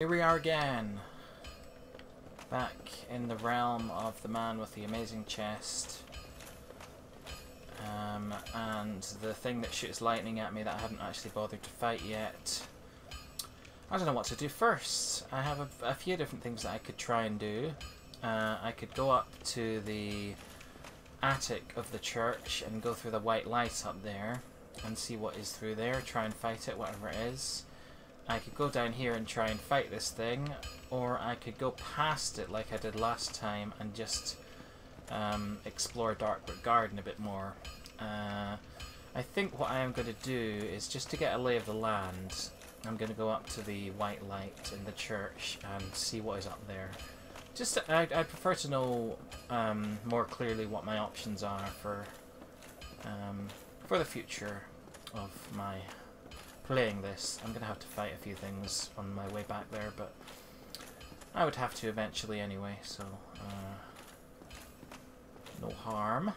Here we are again, back in the realm of the man with the amazing chest, and the thing that shoots lightning at me that I haven't actually bothered to fight yet. I don't know what to do first. I have a few different things that I could try and do. I could go up to the attic of the church and go through the white light up there and see what is through there, try and fight it, whatever it is. I could go down here and try and fight this thing, or I could go past it like I did last time and just explore Darkroot Garden a bit more. I think what I am going to do is, just to get a lay of the land, I'm going to go up to the white light in the church and see what is up there. Just, I'd prefer to know more clearly what my options are for the future of my playing this. I'm going to have to fight a few things on my way back there, but I would have to eventually anyway, so no harm.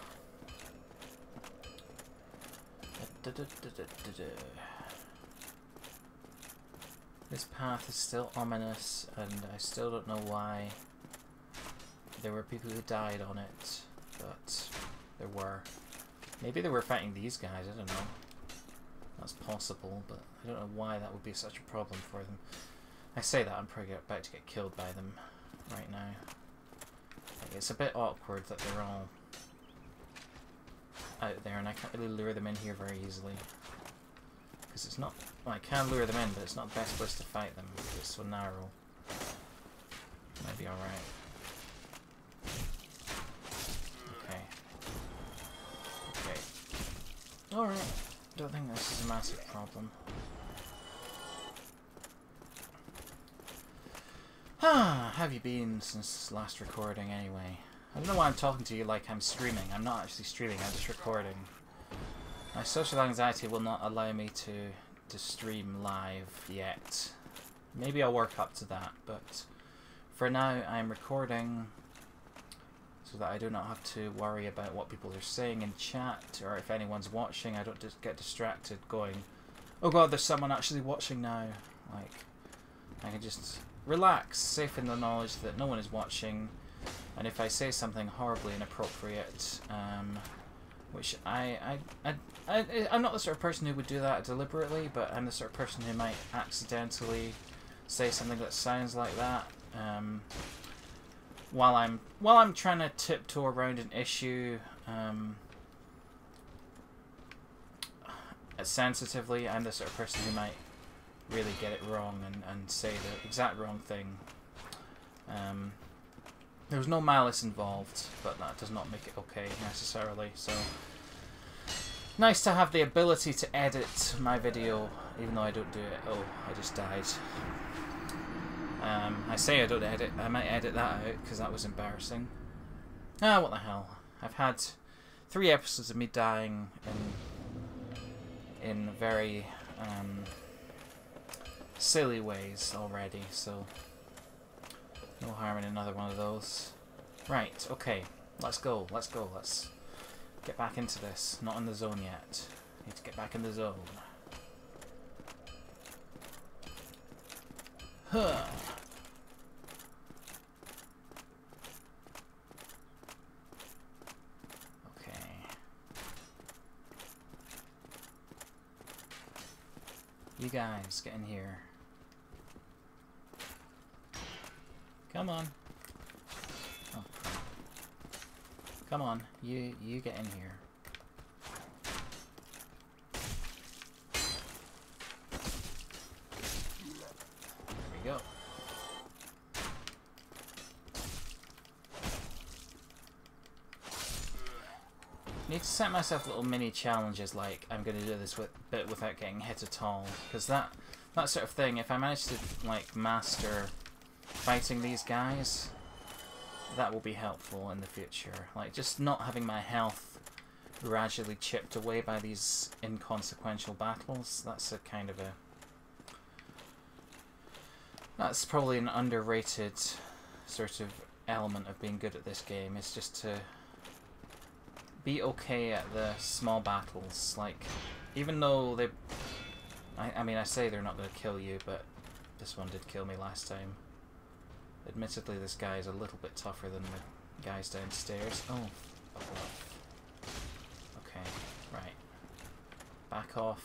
This path is still ominous, and I still don't know why there were people who died on it, but there were. Maybe they were fighting these guys, I don't know. That's possible, but I don't know why that would be such a problem for them. I say that, I'm probably about to get killed by them right now. Like, it's a bit awkward that they're all out there, and I can't really lure them in here very easily. Because it's not... Well, I can lure them in, but it's not the best place to fight them, because it's so narrow. Might be alright. Okay. Okay. Alright. I don't think this is a massive problem. Ah, have you been since last recording anyway? I don't know why I'm talking to you like I'm streaming. I'm not actually streaming, I'm just recording. My social anxiety will not allow me to stream live yet. Maybe I'll work up to that, but for now I'm recording so that I do not have to worry about what people are saying in chat, or if anyone's watching, I don't just get distracted going, oh god, there's someone actually watching now. Like, I can just relax, safe in the knowledge that no one is watching, and if I say something horribly inappropriate, which I'm not the sort of person who would do that deliberately, but I'm the sort of person who might accidentally say something that sounds like that, While I'm trying to tiptoe around an issue sensitively, I'm the sort of person who might really get it wrong and say the exact wrong thing. There was no malice involved, but that does not make it okay necessarily. So nice to have the ability to edit my video, even though I don't do it. Oh, I just died. I say I don't edit, I might edit that out because that was embarrassing. Ah, what the hell. I've had 3 episodes of me dying in very silly ways already, so no harm in another one of those. Right, okay, let's go, let's get back into this. Not in the zone yet. Need to get back in the zone. Huh. Okay. You guys, get in here. Come on. Oh. Come on, you get in here. Go. I need to set myself little mini challenges, like I'm going to do this bit without getting hit at all, because that sort of thing, if I manage to like master fighting these guys, that will be helpful in the future. Like, just not having my health gradually chipped away by these inconsequential battles, that's a kind of a... That's probably an underrated sort of element of being good at this game, is just to be okay at the small battles. Like, even though I mean, I say they're not going to kill you, but This one did kill me last time. Admittedly, this guy is a little bit tougher than the guys downstairs. Oh, fuck off. Okay, right. Back off.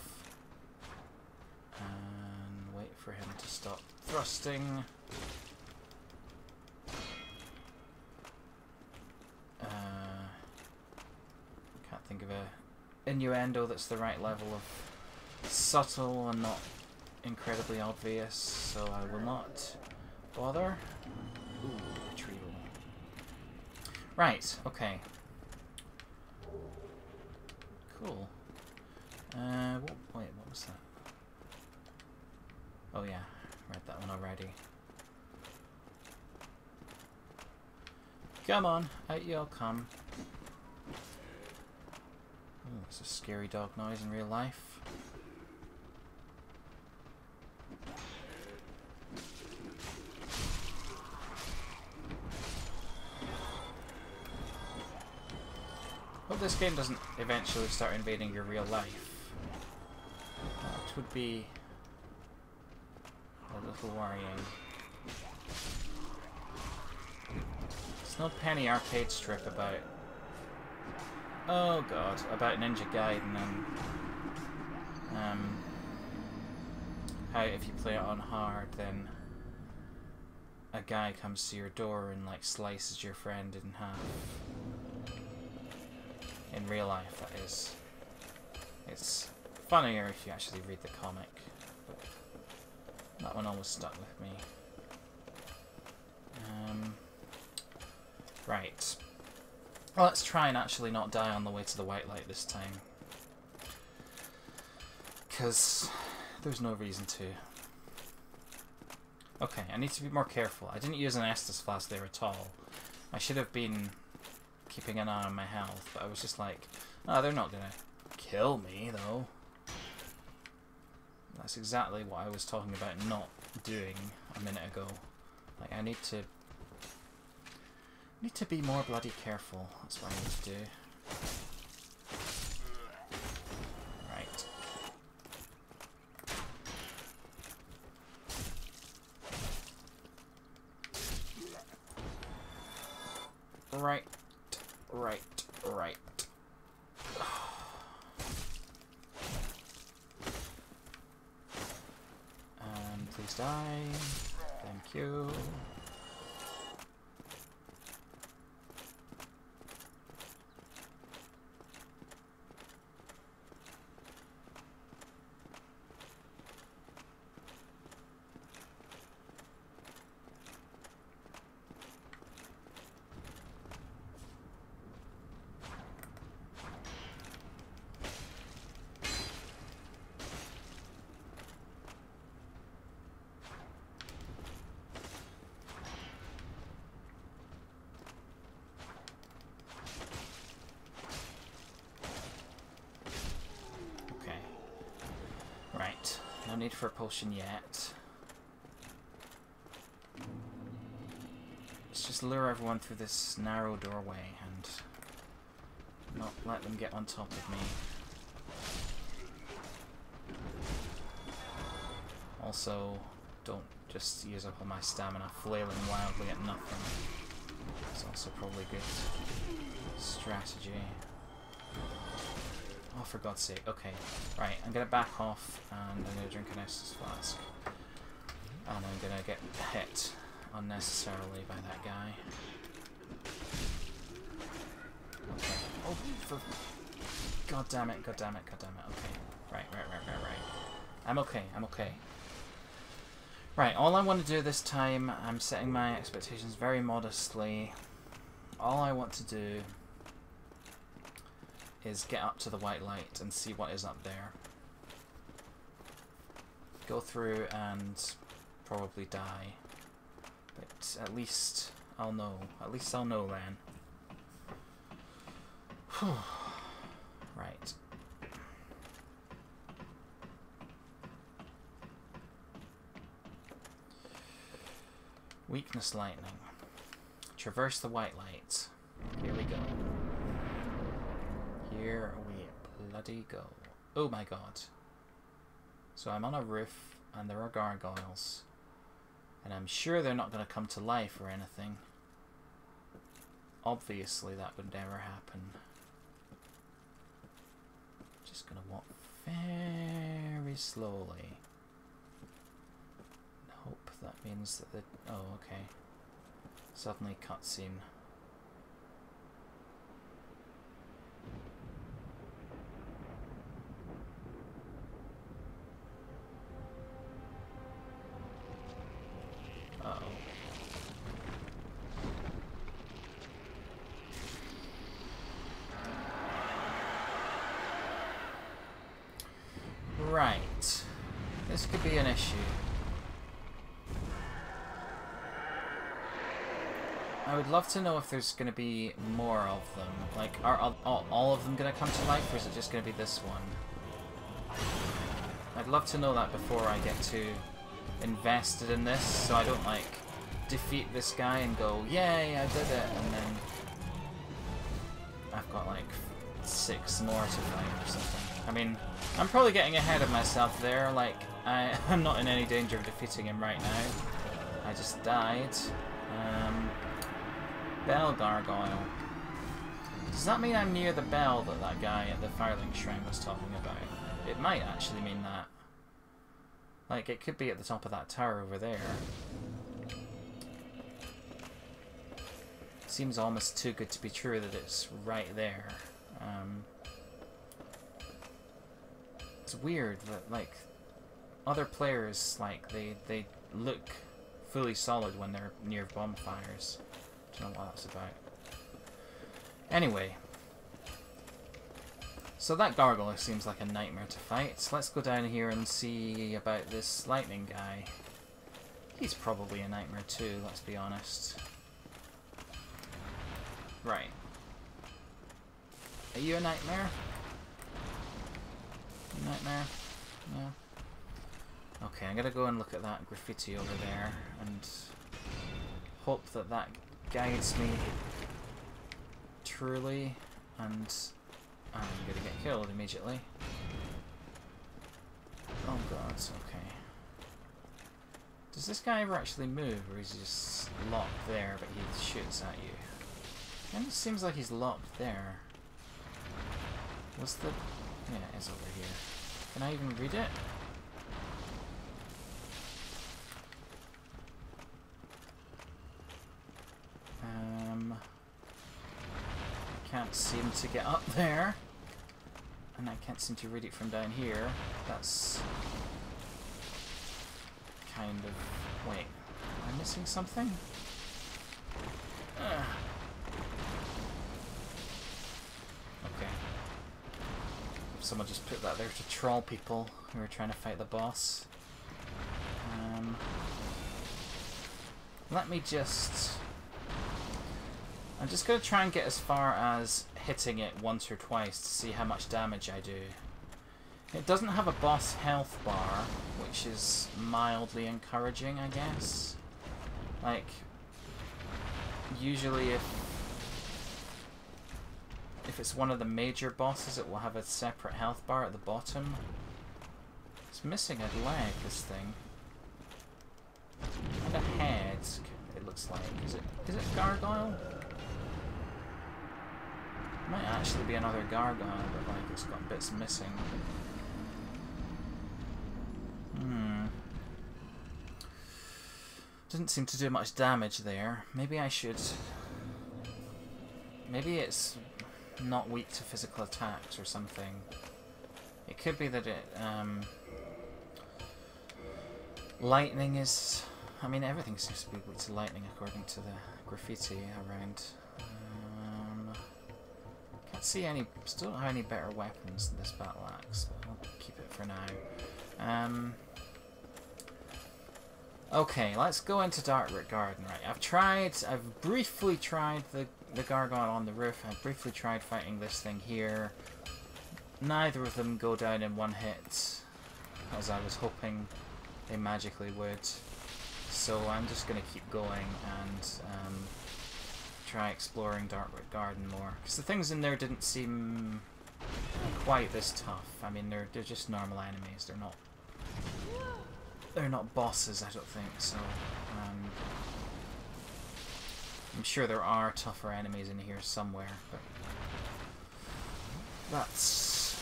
And wait for him to stop thrusting. Can't think of a innuendo that's the right level of subtle and not incredibly obvious, so I will not bother. Ooh, retrieval. Right, okay. Cool. Wait, what was that? Oh yeah, read that one already. Come on, out y'all come. Ooh, it's a scary dog noise in real life. Hope this game doesn't eventually start invading your real life. That would be a little worrying. It's not Penny Arcade Strip about... Oh god, about Ninja Gaiden and... how if you play it on hard, then a guy comes to your door and like slices your friend in half. In real life, that is. It's funnier if you actually read the comic. That one always stuck with me. Right. Well, let's try and actually not die on the way to the white light this time. Because there's no reason to. Okay, I need to be more careful. I didn't use an Estus Flask there at all. I should have been keeping an eye on my health, but I was just like, oh, they're not gonna kill me, though. That's exactly what I was talking about not doing a minute ago. Like, I need to be more bloody careful. That's what I need to do. Right. Right. And please die. Thank you. No need for a potion yet. Let's just lure everyone through this narrow doorway and not let them get on top of me. Also, don't just use up all my stamina flailing wildly at nothing. It's also probably a good strategy. Oh, for God's sake. Okay. Right, I'm going to back off, and I'm going to drink an Estus Flask. And I'm going to get hit unnecessarily by that guy. Okay. Oh, for... God damn it. Okay. Right. I'm okay. Right, all I want to do this time, I'm setting my expectations very modestly. All I want to do is get up to the white light and see what is up there. Go through and probably die. But at least I'll know. At least I'll know then. Whew. Right. Weakness lightning. Traverse the white light. Here we go. Here we bloody go. Oh my god. So I'm on a roof and there are gargoyles. And I'm sure they're not going to come to life or anything. Obviously that would never happen. Just going to walk very slowly. And hope that means that the... Oh, okay. Suddenly cutscene. Right, this could be an issue. I would love to know if there's going to be more of them. Like, are all of them going to come to life, or is it just going to be this one? I'd love to know that before I get too invested in this, so I don't, like, defeat this guy and go, yay, I did it, and then I've got, like, 6 more to fight or something. I mean, I'm probably getting ahead of myself there, like, I'm not in any danger of defeating him right now. I just died. Bell Gargoyle. Does that mean I'm near the bell that that guy at the Firelink Shrine was talking about? It might actually mean that. Like, it could be at the top of that tower over there. Seems almost too good to be true that it's right there. It's weird that, like, other players, like, they look fully solid when they're near bonfires. I don't know what that's about. Anyway. So that gargoyle seems like a nightmare to fight. So let's go down here and see about this lightning guy. He's probably a nightmare too, let's be honest. Right. Are you a nightmare? Nightmare? No. Okay, I'm gonna go and look at that graffiti over there and hope that that guides me truly, and I'm gonna get killed immediately. Oh god, okay. Does this guy ever actually move, or is he just locked there but he shoots at you? And it seems like he's locked there. What's the... Yeah, it is over here. Can I even read it? I can't seem to get up there. And I can't seem to read it from down here. That's... kind of... Wait, am I missing something? Ugh. Someone just put that there to troll people who were trying to fight the boss. Let me just... I'm just going to try and get as far as hitting it once or twice to see how much damage I do. It doesn't have a boss health bar, which is mildly encouraging, I guess. Like, usually if it's one of the major bosses, it will have a separate health bar at the bottom. It's missing a leg, this thing. And a head, it looks like. Is it gargoyle? It might actually be another gargoyle, but like it's got bits missing. Doesn't seem to do much damage there. Maybe I should... Maybe it's... not weak to physical attacks or something. It could be that it, lightning is... I mean, everything seems to be weak to lightning according to the graffiti around. Can't see any... Still don't have any better weapons than this battle axe, but I'll keep it for now. Okay, let's go into Darkroot Garden. Right, I've briefly tried the gargoyle on the roof. I've briefly tried fighting this thing here. Neither of them go down in one hit, as I was hoping they magically would. So I'm just going to keep going and try exploring Darkroot Garden more. Because the things in there didn't seem quite this tough. I mean, they're just normal enemies. They're not... They're not bosses, I don't think, so... I'm sure there are tougher enemies in here somewhere, but... that's...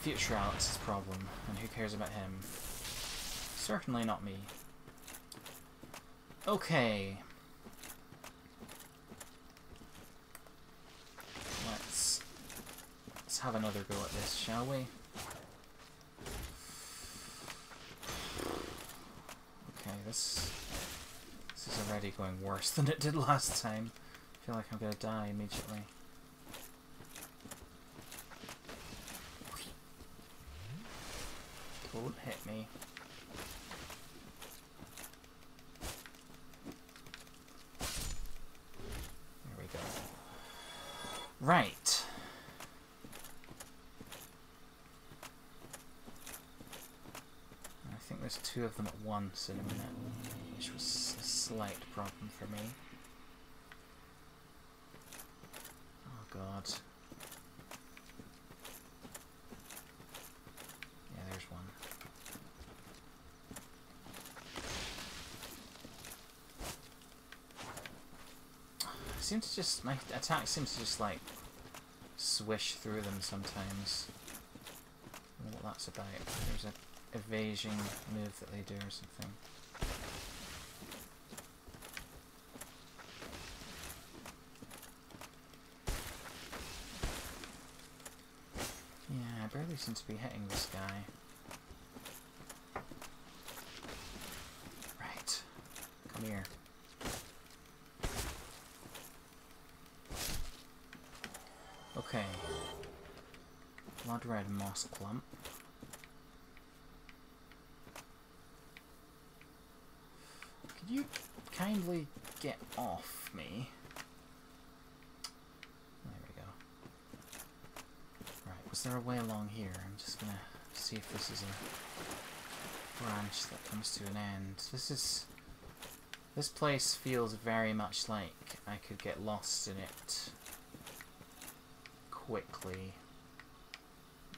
future Alex's problem, and who cares about him? Certainly not me. Okay. Let's have another go at this, shall we? Okay, this is already going worse than it did last time. I feel like I'm gonna die immediately. Don't hit me. There we go. Right. I think there's two of them at once in a minute, which was a slight problem for me. Oh god. Seems to just, my attack seems to just like swish through them sometimes. I don't know what that's about. There's an evasion move that they do or something. Yeah, I barely seem to be hitting this guy. Right, come here. Okay, blood red moss clump. Could you kindly get off me? There we go. Right, was there a way along here? I'm just gonna see if this is a branch that comes to an end. This place feels very much like I could get lost in it. Quickly.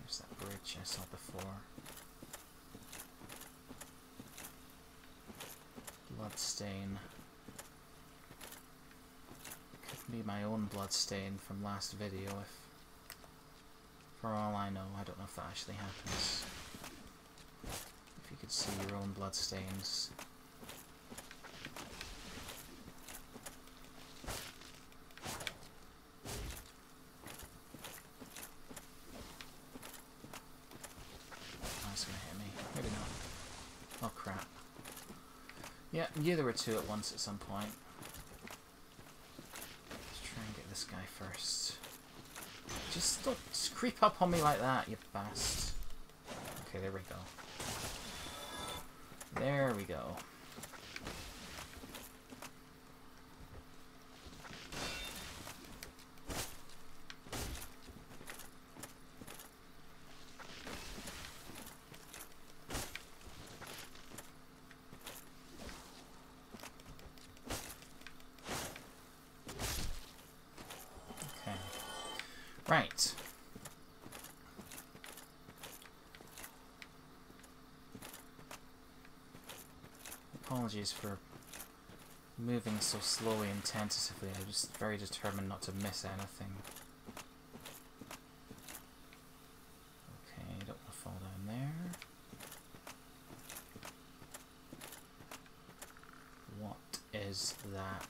There's that bridge I saw before. Bloodstain. Could be my own bloodstain from last video if... for all I know, I don't know if that actually happens. If you could see your own bloodstains. I knew there were two at once at some point. Let's try and get this guy first. Just don't creep up on me like that, you bastard. Okay, there we go. There we go. Right. Apologies for moving so slowly and tentatively. I'm just very determined not to miss anything. Okay, I don't want to fall down there. What is that?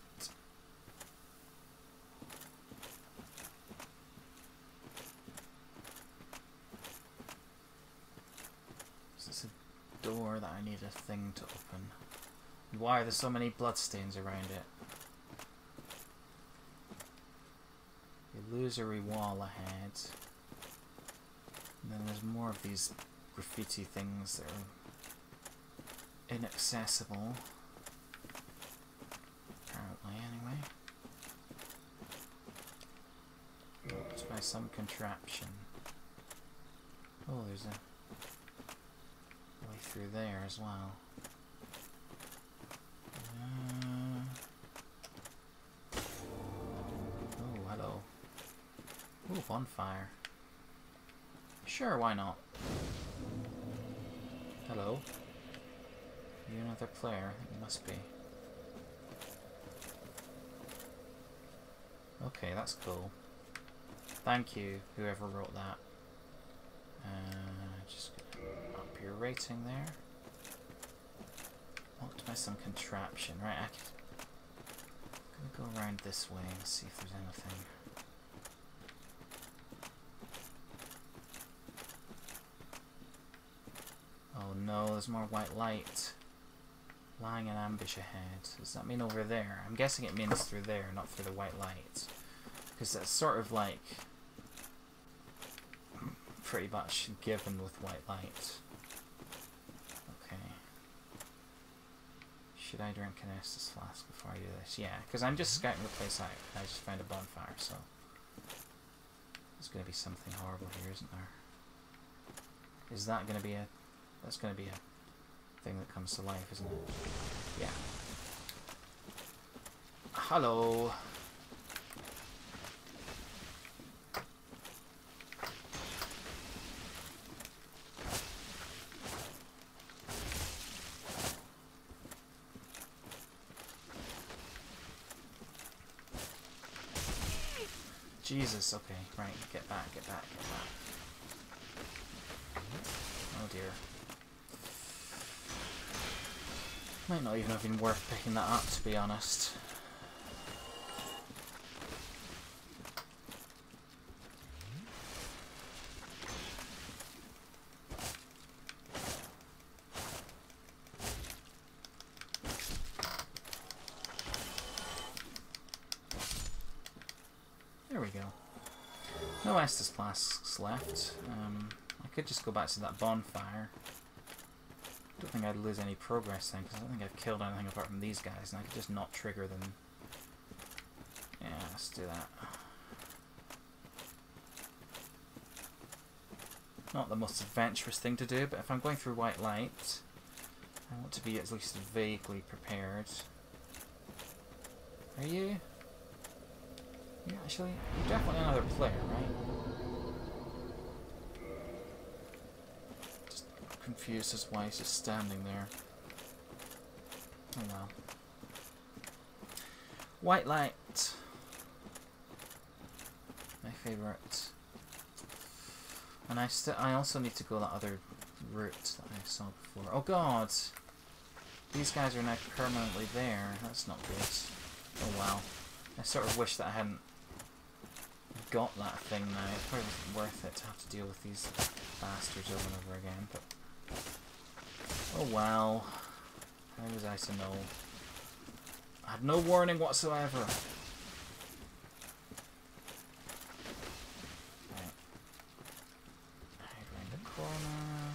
A thing to open. Why are there so many bloodstains around it? Illusory wall ahead. And then there's more of these graffiti things that are inaccessible. Apparently, anyway. It's by some contraption. Oh, there's a through there as well. Oh, hello. Ooh, bonfire. Sure, why not? Hello. You another player? It must be. Okay, that's cool. Thank you, whoever wrote that. Just up your rating there. Optimize some contraption. Right, I'm gonna go around this way and see if there's anything. Oh no, there's more white light. Lying in ambush ahead. Does that mean over there? I'm guessing it means through there, not through the white light. Because that's sort of like pretty much given with white light. Okay. Should I drink an Estus Flask before I do this? Yeah, because I'm just scouting the place out. I just found a bonfire, so there's going to be something horrible here, isn't there? Is that going to be a... That's going to be a thing that comes to life, isn't it? Yeah. Hello. Jesus, okay, right, get back, get back, get back. Oh dear. Might not even have been worth picking that up, to be honest. There we go. No Estus Flasks left. I could just go back to that bonfire. I don't think I'd lose any progress then, because I don't think I've killed anything apart from these guys, and I could just not trigger them. Yeah, let's do that. Not the most adventurous thing to do, but if I'm going through white light, I want to be at least vaguely prepared. Are you? Yeah, actually, you're definitely another player, right? Confused as why he's just standing there. Oh well. White light. My favourite. And I also need to go that other route that I saw before. Oh god! These guys are now permanently there. That's not good. Oh wow. I sort of wish that I hadn't got that thing now. It probably wasn't worth it to have to deal with these bastards over and over again, but... Oh wow, how was I to know? I had no warning whatsoever. Right. Hide around the corner.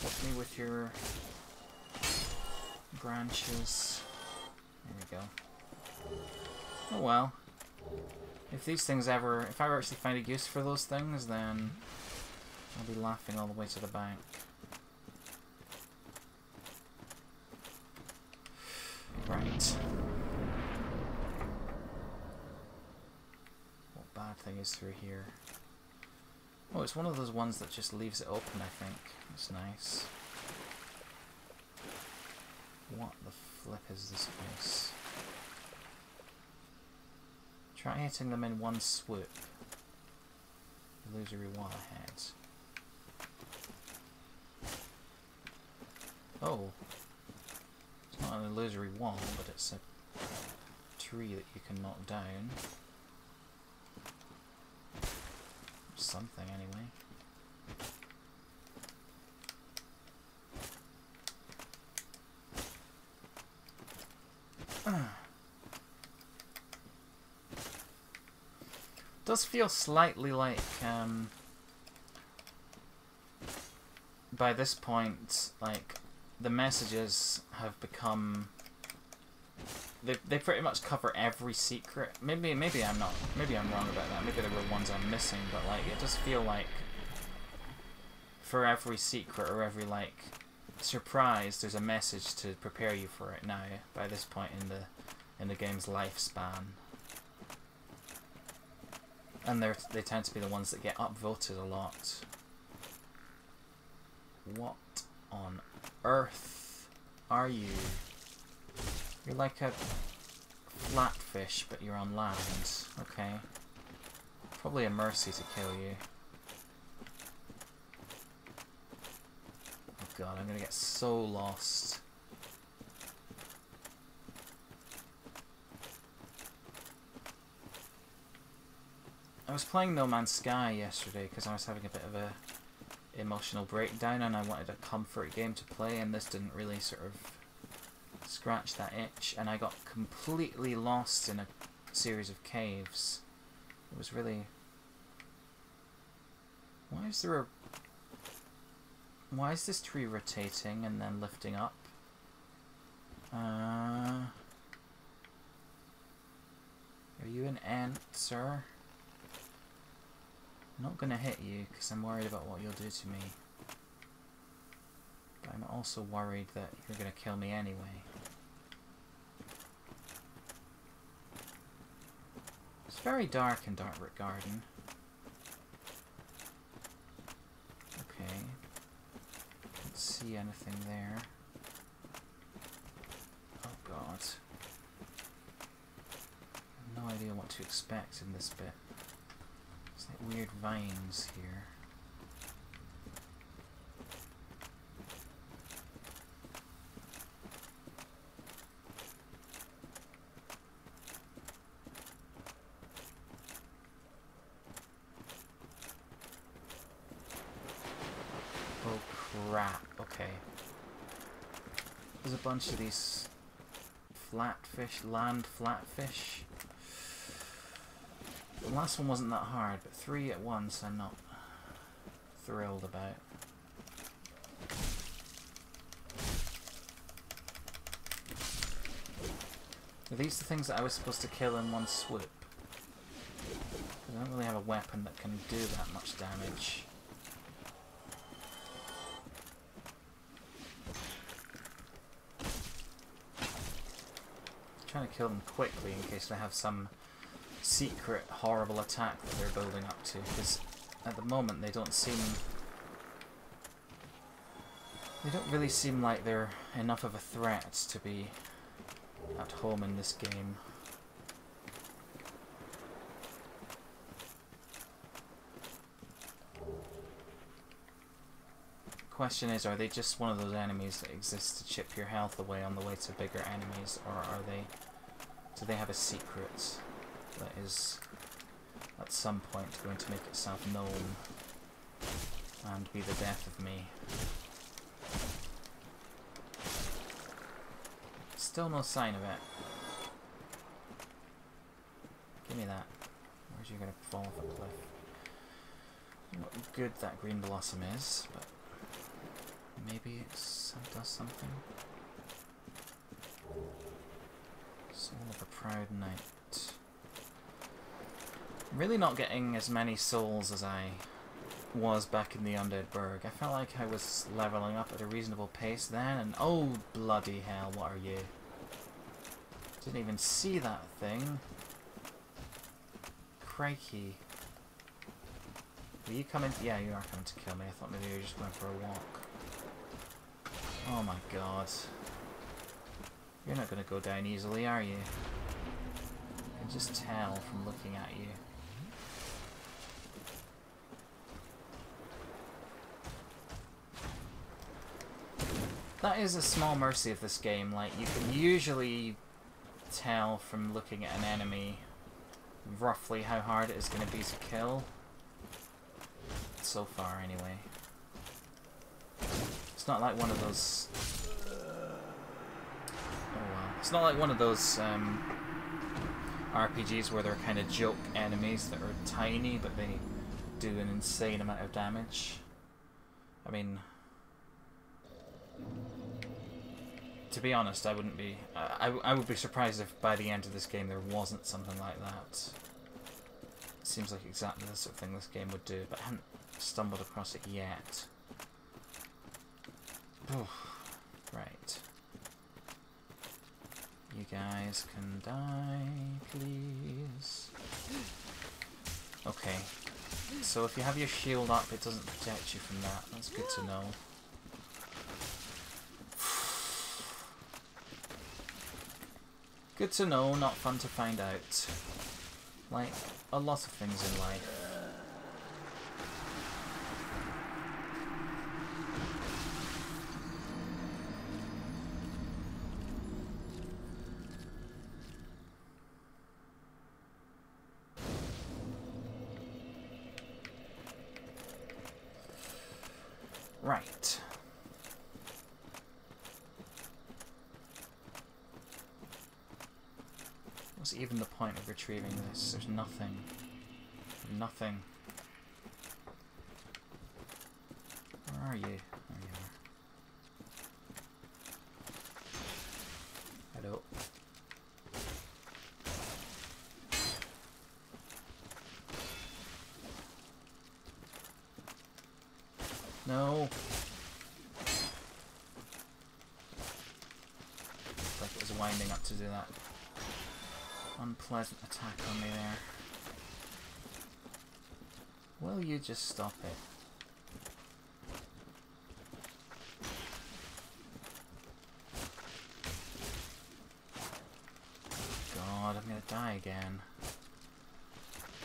Help me with your branches. There we go. Oh well. If these things ever, if I ever actually find a use for those things, then I'll be laughing all the way to the bank. Right. What bad thing is through here? Oh, it's one of those ones that just leaves it open, I think. That's nice. What the flip is this place? Try hitting them in one swoop. You lose your reward ahead. Oh, it's not an illusory wall, but it's a tree that you can knock down. Something, anyway. It does feel slightly like, by this point, like, the messages have become... They pretty much cover every secret. Maybe I'm not. Maybe I'm wrong about that. Maybe there were ones I'm missing, but like it does feel like for every secret or every like surprise, there's a message to prepare you for it now. By this point in the game's lifespan, and they tend to be the ones that get upvoted a lot. What on earth are you? You're like a flatfish, but you're on land. Okay. Probably a mercy to kill you. Oh god, I'm gonna get so lost. I was playing No Man's Sky yesterday because I was having a bit of a emotional breakdown and I wanted a comfort game to play, and this didn't really sort of scratch that itch, and I got completely lost in a series of caves. It was really... Why is there a... Why is this tree rotating and then lifting up? Are you an ant, sir? I'm not gonna hit you because I'm worried about what you'll do to me. But I'm also worried that you're gonna kill me anyway. It's very dark in Darkroot Garden. Okay. Can't see anything there. Oh god. I have no idea what to expect in this bit. Weird vines here. Oh crap, okay. There's a bunch of these flatfish, land flatfish. The last one wasn't that hard, but three at once I'm not thrilled about. Are these the things that I was supposed to kill in one swoop? I don't really have a weapon that can do that much damage. I'm trying to kill them quickly in case I have some secret horrible attack that they're building up to, because at the moment they don't seem... They don't really seem like they're enough of a threat to be at home in this game. Question is, are they just one of those enemies that exist to chip your health away on the way to bigger enemies, or are they... do they have a secret that is at some point going to make itself known and be the death of me? Still no sign of it. Give me that. Where's you gonna fall off a cliff? I don't know what good that green blossom is, but maybe it does something. Soul of a proud knight. Really not getting as many souls as I was back in the Undead Burg. I felt like I was leveling up at a reasonable pace then, and oh bloody hell, what are you? Didn't even see that thing. Crikey. Are you coming? Yeah, you are coming to kill me. I thought maybe you were just going for a walk. Oh my god. You're not going to go down easily, are you? I can just tell from looking at you. That is a small mercy of this game, like, you can usually tell from looking at an enemy roughly how hard it is going to be to kill. So far, anyway. It's not like one of those... Oh well. It's not like one of those RPGs where they're kind of joke enemies that are tiny, but they do an insane amount of damage. I mean... To be honest, I wouldn't be... I would be surprised if by the end of this game there wasn't something like that. It seems like exactly the sort of thing this game would do, but I haven't stumbled across it yet. Oof. Right. You guys can die, please. Okay. So if you have your shield up, it doesn't protect you from that. That's good to know. Good to know, not fun to find out. Like a lot of things in life. Right. What's even the point of retrieving this? There's nothing. Nothing. Where are you? There you are. Head up. No. Looks like it was winding up to do that. Unpleasant attack on me there. Will you just stop it? God, I'm gonna die again.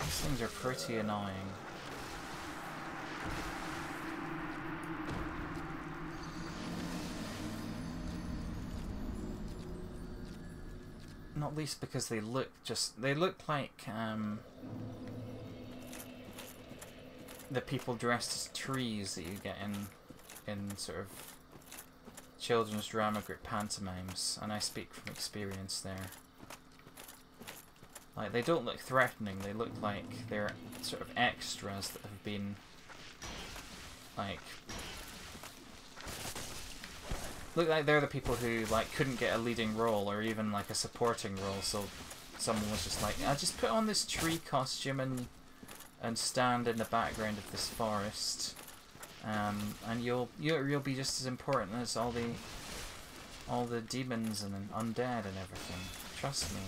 These things are pretty annoying. Not least because they look just—they look like the people dressed as trees that you get in sort of children's drama group pantomimes, and I speak from experience there. Like they don't look threatening; they look like they're sort of extras that have been like. Look like they're the people who like couldn't get a leading role or even like a supporting role, so someone was just like, "I just put on this tree costume and stand in the background of this forest, and you'll be just as important as all the demons and undead and everything. Trust me."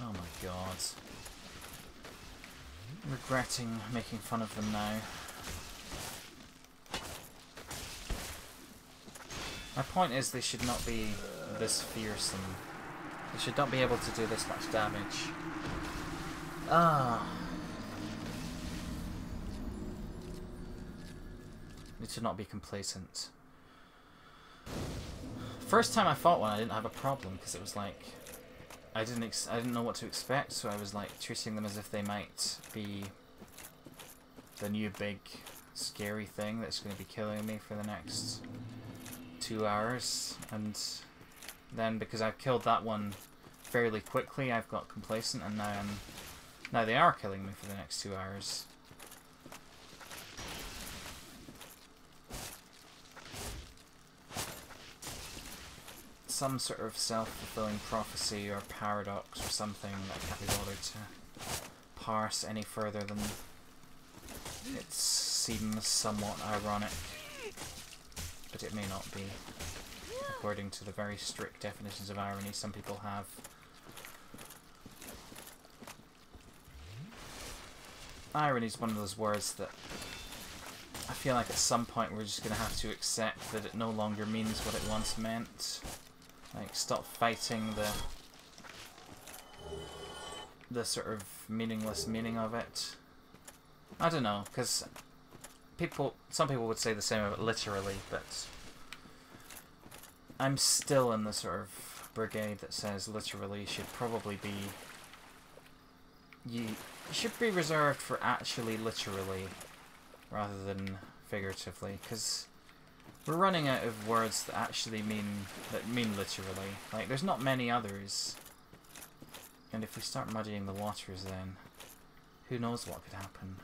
Oh my God. Regretting making fun of them now. My point is they should not be this fearsome. They should not be able to do this much damage. Ah. We should not be complacent. First time I fought one, I didn't have a problem because it was like I didn't know what to expect, so I was like treating them as if they might be the new big scary thing that's going to be killing me for the next 2 hours. And then because I've killed that one fairly quickly, I've got complacent, and now they are killing me for the next 2 hours. Some sort of self-fulfilling prophecy or paradox or something that I can't be bothered to parse any further than it seems somewhat ironic, but it may not be, according to the very strict definitions of irony some people have. Irony is one of those words that I feel like at some point we're just going to have to accept that it no longer means what it once meant. Like, stop fighting the sort of meaningless meaning of it. I don't know, because some people would say the same of it literally, but I'm still in the sort of brigade that says literally should probably be... You should be reserved for actually literally, rather than figuratively, because... We're running out of words that actually mean literally. Like, there's not many others. And if we start muddying the waters then, who knows what could happen.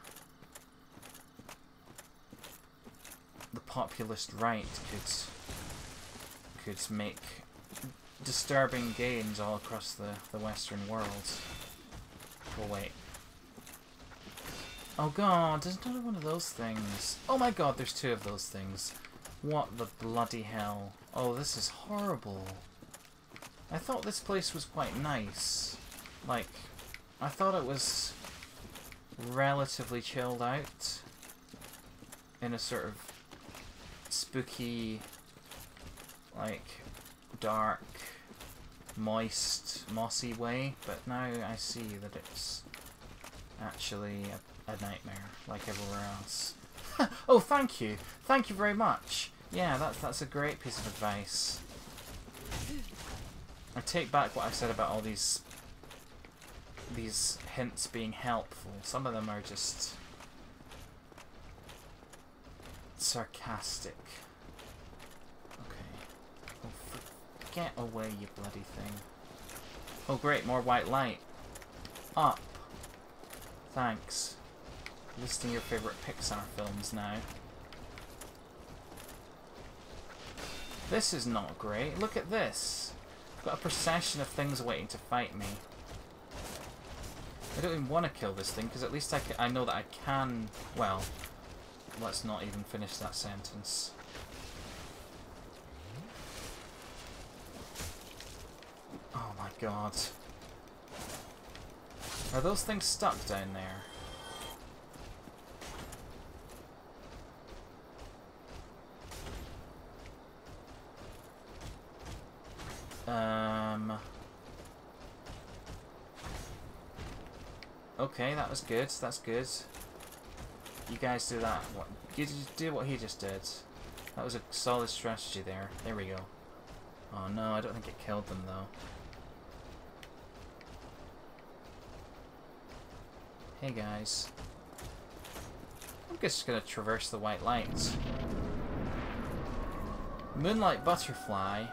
The populist right could make disturbing gains all across the Western world. Oh wait. Oh God, there's another one of those things. Oh my God, there's two of those things. What the bloody hell? Oh, this is horrible. I thought this place was quite nice. Like, I thought it was relatively chilled out in a sort of spooky, like, dark, moist, mossy way, but now I see that it's actually a nightmare, like everywhere else. Oh, thank you! Thank you very much! Yeah, that's a great piece of advice. I take back what I said about all these hints being helpful. Some of them are just sarcastic. Okay. Oh, get away, you bloody thing. Oh, great, more white light. Up. Thanks. Listing your favourite Pixar films now. This is not great. Look at this. I've got a procession of things waiting to fight me. I don't even want to kill this thing, because at least I know that I can... Well, let's not even finish that sentence. Oh my god. Are those things stuck down there? Okay, that was good. That's good. You guys do that. What? You do what he just did. That was a solid strategy there. There we go. Oh no, I don't think it killed them though. Hey guys. I'm just gonna traverse the white lights. Moonlight Butterfly.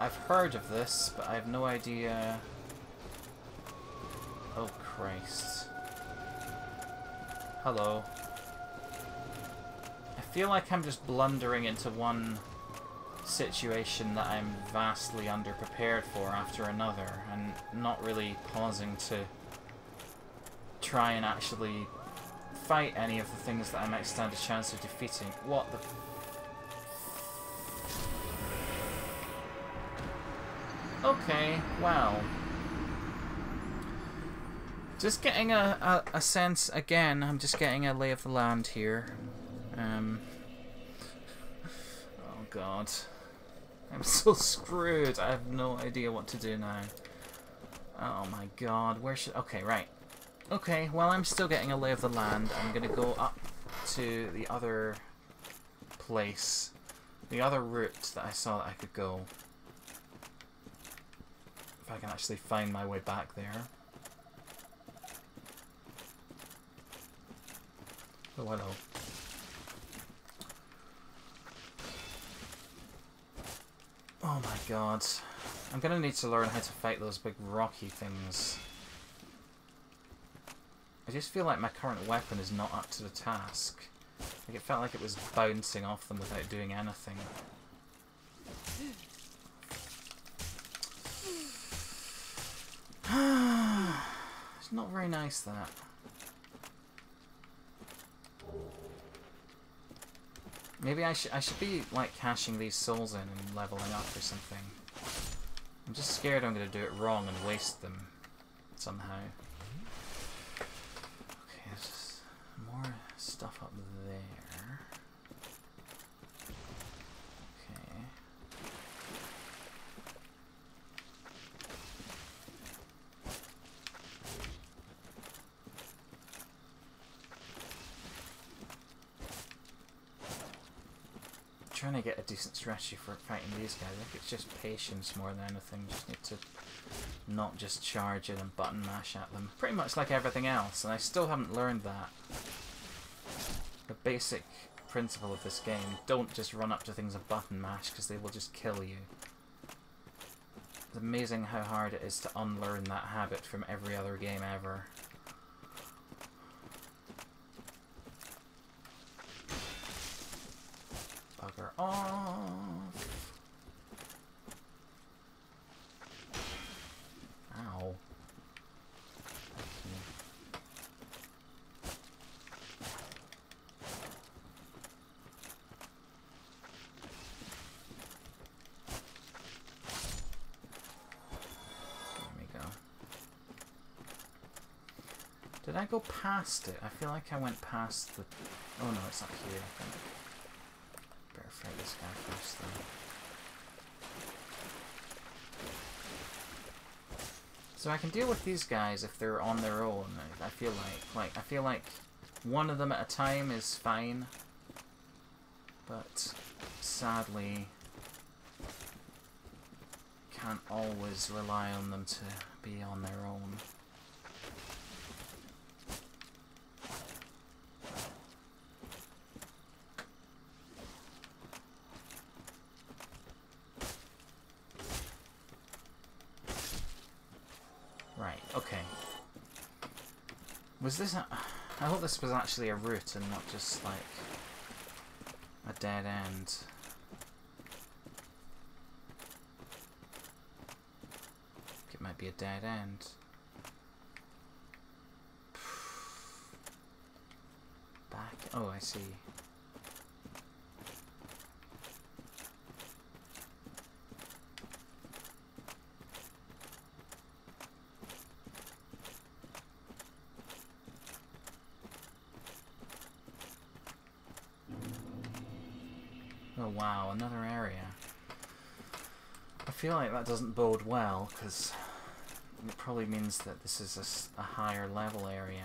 I've heard of this, but I have no idea... Oh, Christ. Hello. I feel like I'm just blundering into one situation that I'm vastly underprepared for after another, and not really pausing to try and actually fight any of the things that I might stand a chance of defeating. What the... Okay, wow. Just getting a sense, again, I'm just getting a lay of the land here. Oh god. I'm so screwed, I have no idea what to do now. Oh my god, where should... Okay, right. Okay, while I'm still getting a lay of the land, I'm gonna go up to the other place. The other route that I saw that I could go. I can actually find my way back there. Oh, hello. Oh my god. I'm gonna need to learn how to fight those big rocky things. I just feel like my current weapon is not up to the task. Like, it felt like it was bouncing off them without doing anything. It's not very nice, that. Maybe I should be, like, cashing these souls in and leveling up or something. I'm just scared I'm going to do it wrong and waste them somehow. Okay, there's just more stuff up there. Okay. Trying to get a decent strategy for fighting these guys. I think it's just patience more than anything. Just need to not just charge in and button mash at them. Pretty much like everything else, and I still haven't learned that. The basic principle of this game. Don't just run up to things and button mash, because they will just kill you. It's amazing how hard it is to unlearn that habit from every other game ever. Off. Ow. There we go. Did I go past it? I feel like I went past the... Oh no, it's up here, I think. Better fight this guy first, though. So I can deal with these guys if they're on their own, I feel like. I feel like one of them at a time is fine. But, sadly, can't always rely on them to be on their own. Was this a, I hope this was actually a route and not just like a dead end. It might be a dead end. Back. Oh, I see. Wow, another area. I feel like that doesn't bode well, because it probably means that this is a higher level area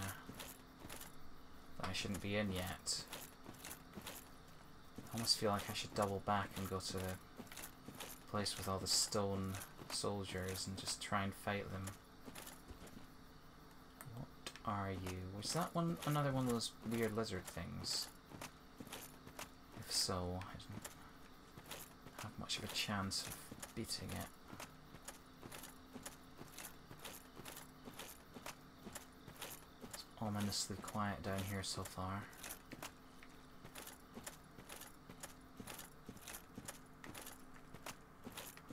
that I shouldn't be in yet. I almost feel like I should double back and go to the place with all the stone soldiers and just try and fight them. What are you? Was that one another one of those weird lizard things? If so, I didn't have much of a chance of beating it. It's ominously quiet down here so far.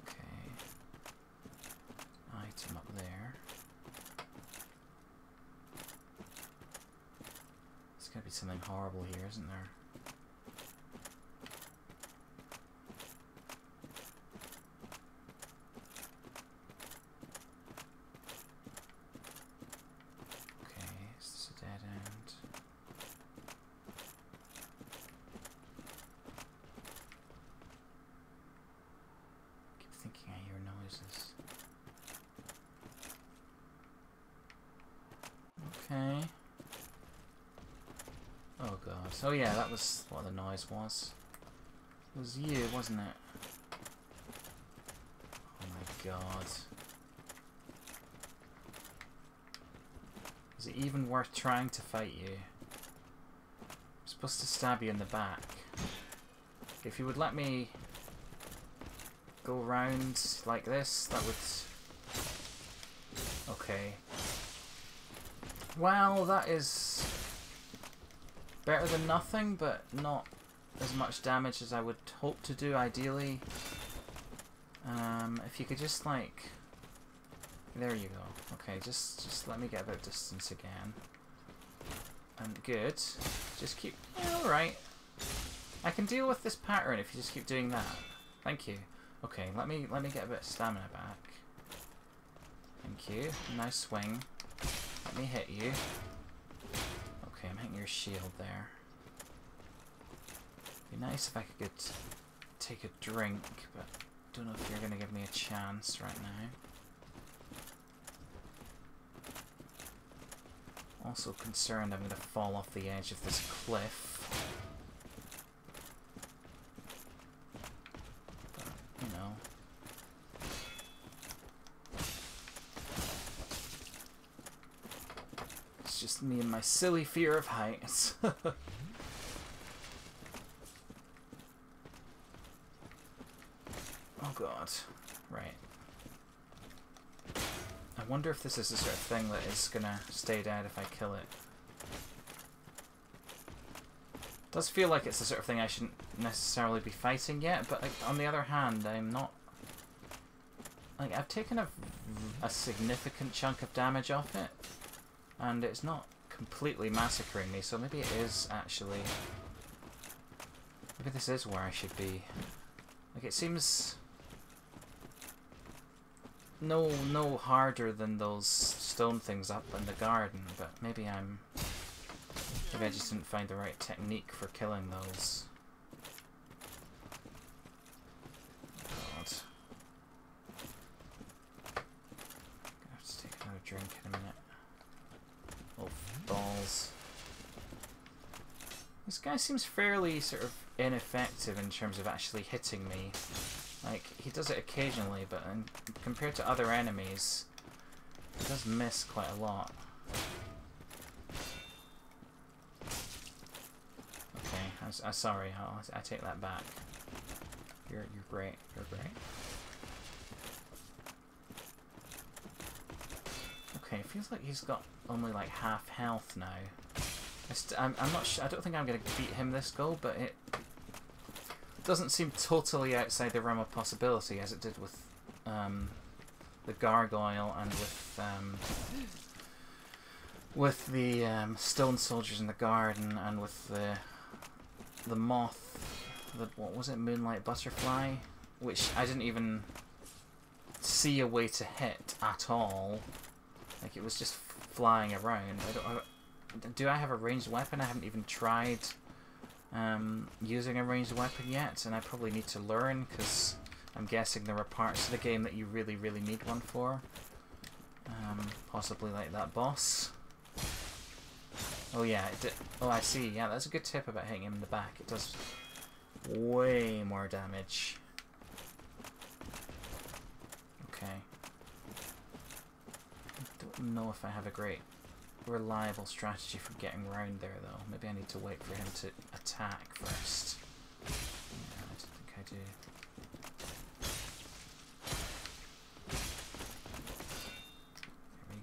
Okay. Item up there. There's gotta be something horrible here, isn't there? Oh yeah, that was what the noise was. It was you, wasn't it? Oh my god. Is it even worth trying to fight you? I'm supposed to stab you in the back. If you would let me go round like this, that would... Okay. Well, that is... better than nothing, but not as much damage as I would hope to do, ideally. If you could just, like... There you go. Okay, just let me get a bit of distance again. And good. Just keep... Yeah, alright. I can deal with this pattern if you just keep doing that. Thank you. Okay, let me get a bit of stamina back. Thank you. Nice swing. Let me hit you. Okay, I'm hitting your shield there. It'd be nice if I could take a drink, but don't know if you're going to give me a chance right now. Also concerned I'm going to fall off the edge of this cliff. But, you know. Just me and my silly fear of heights. Oh god. Right. I wonder if this is the sort of thing that is gonna stay dead if I kill it. Does feel like it's the sort of thing I shouldn't necessarily be fighting yet, but like, on the other hand, I'm not... Like, I've taken a significant chunk of damage off it. And it's not completely massacring me, so maybe it is actually... Maybe this is where I should be. Like, it seems... no harder than those stone things up in the garden, but maybe I just didn't find the right technique for killing those. God. I have to take another drink in a minute. Oh, balls. This guy seems fairly sort of ineffective in terms of actually hitting me. Like, he does it occasionally, but compared to other enemies, he does miss quite a lot. Okay, I'm sorry, I take that back. You're great, you're great. Okay, it feels like he's got only like half health now. I'm not sure. I don't think I'm going to beat him this goal, but it doesn't seem totally outside the realm of possibility, as it did with the gargoyle and with the stone soldiers in the garden and with the moth. What was it? Moonlight Butterfly, which I didn't even see a way to hit at all. Like, it was just flying around. Do I have a ranged weapon? I haven't even tried using a ranged weapon yet, and I probably need to learn, because I'm guessing there are parts of the game that you really, really need one for. Possibly like that boss. Oh yeah, oh I see, yeah, that's a good tip about hitting him in the back. It does way more damage. Okay. I don't know if I have a great reliable strategy for getting round there, though. Maybe I need to wait for him to attack first. Yeah, I don't think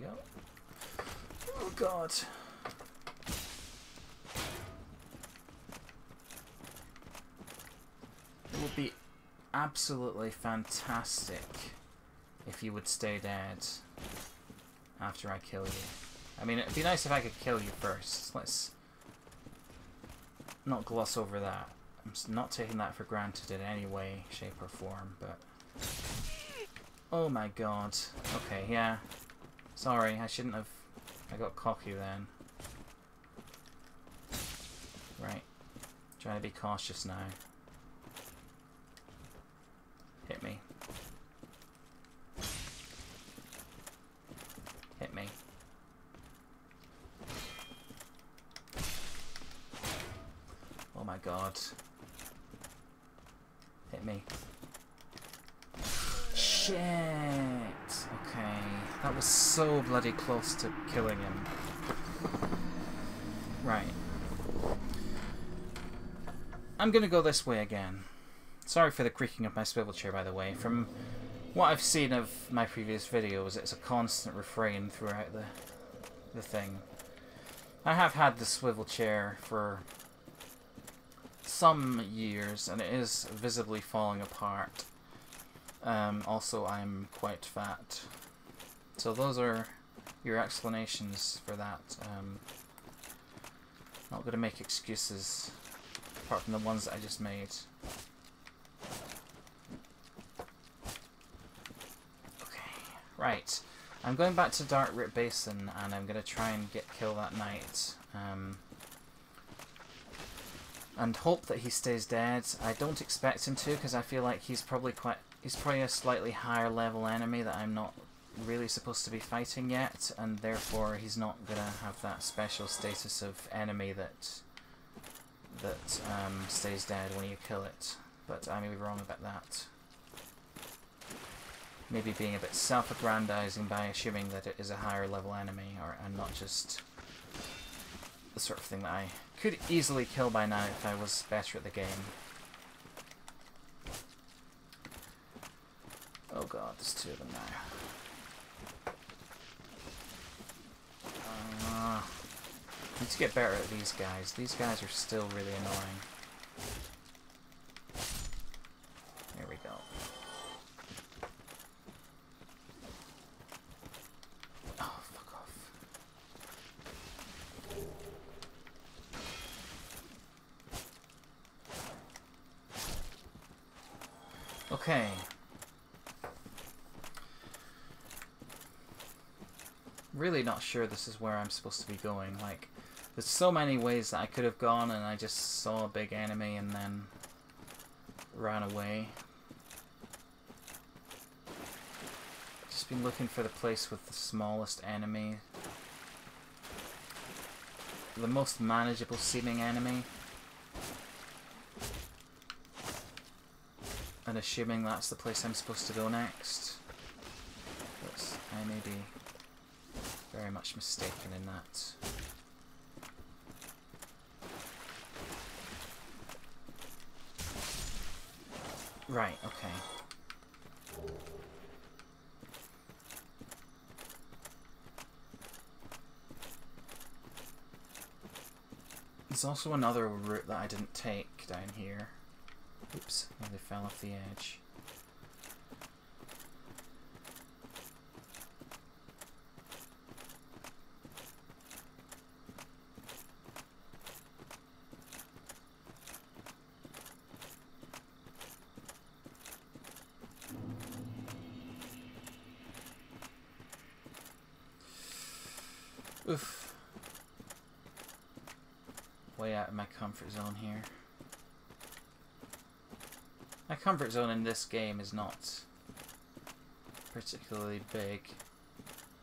I do. There we go. Oh god! It would be absolutely fantastic if you would stay dead after I kill you. I mean, it'd be nice if I could kill you first. Let's not gloss over that. I'm not taking that for granted in any way, shape, or form, but... Oh my god. Okay, yeah. Sorry, I shouldn't have... I got cocky then. Right. Trying to be cautious now. Hit me. Hit me. Oh my god. Hit me. Shit! Okay. That was so bloody close to killing him. Right. I'm gonna go this way again. Sorry for the creaking of my swivel chair, by the way. From what I've seen of my previous videos, it's a constant refrain throughout the thing. I have had the swivel chair for some years, and it is visibly falling apart. Also, I'm quite fat. So those are your explanations for that. Not going to make excuses, apart from the ones that I just made. Okay, right. I'm going back to Darkroot Basin, and I'm going to try and kill that knight. And hope that he stays dead. I don't expect him to, because I feel like he's probably a slightly higher level enemy that I'm not really supposed to be fighting yet, and therefore he's not going to have that special status of enemy that stays dead when you kill it. But I may be wrong about that. Maybe being a bit self-aggrandizing by assuming that it is a higher level enemy, and not just the sort of thing that I could easily kill by now if I was better at the game. Oh god, there's two of them now. Need to get better at these guys. These guys are still really annoying. There we go. Okay. really not sure this is where I'm supposed to be going. Like, there's so many ways that I could have gone, and I just saw a big enemy and then ran away. Just been looking for the place with the smallest enemy. The most manageable seeming enemy. And assuming that's the place I'm supposed to go next. But I may be very much mistaken in that. Right, okay. There's also another route that I didn't take down here. Oops, nearly fell off the edge. Oof. Way out of my comfort zone here. My comfort zone in this game is not particularly big.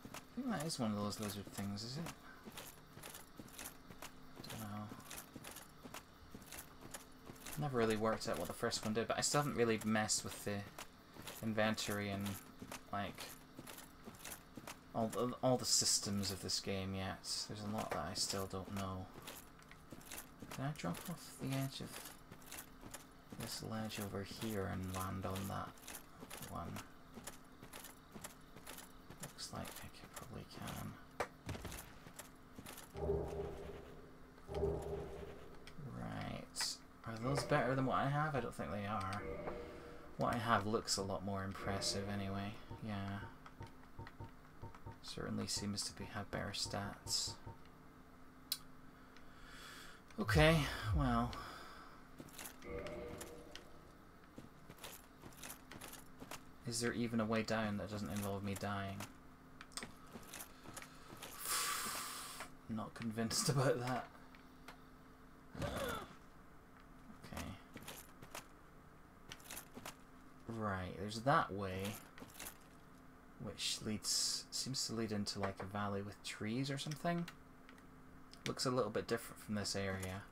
I think that is one of those lizard things, is it? I don't know. Never really worked out what the first one did, but I still haven't really messed with the inventory and, like, all the systems of this game yet. There's a lot that I still don't know. Can I drop off the edge of this ledge over here and land on that one? Looks like I could, probably can. Right. Are those better than what I have? I don't think they are. What I have looks a lot more impressive anyway. Yeah. Certainly seems to have better stats. Okay, well. Is there even a way down that doesn't involve me dying? Not convinced about that. Okay. Right, there's that way, which seems to lead into like a valley with trees or something. Looks a little bit different from this area.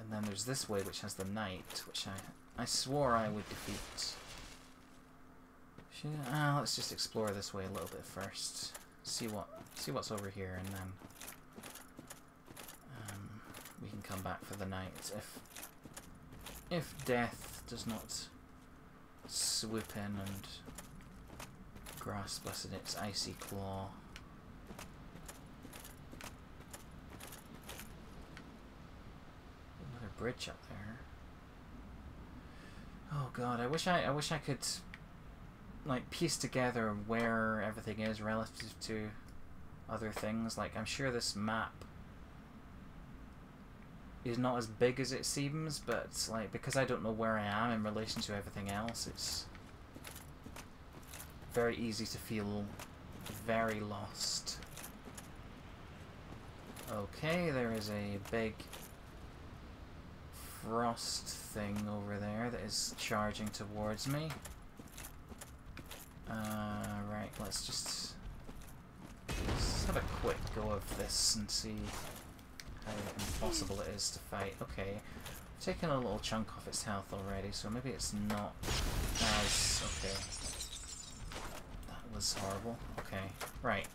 And then there's this way, which has the knight, which I swore I would defeat. Let's just explore this way a little bit first. See what's over here, and then we can come back for the night if death does not swoop in and grasp us in its icy claw. Another bridge up there. Oh god, I wish I could, like, piece together where everything is relative to other things. Like, I'm sure this map is not as big as it seems, but, like, because I don't know where I am in relation to everything else, it's very easy to feel very lost. Okay, there is a big frost thing over there that is charging towards me. Right, let's just have a quick go of this and see how impossible it is to fight. Okay, I've taken a little chunk off its health already, so maybe it's not as... okay. That was horrible. Okay, right.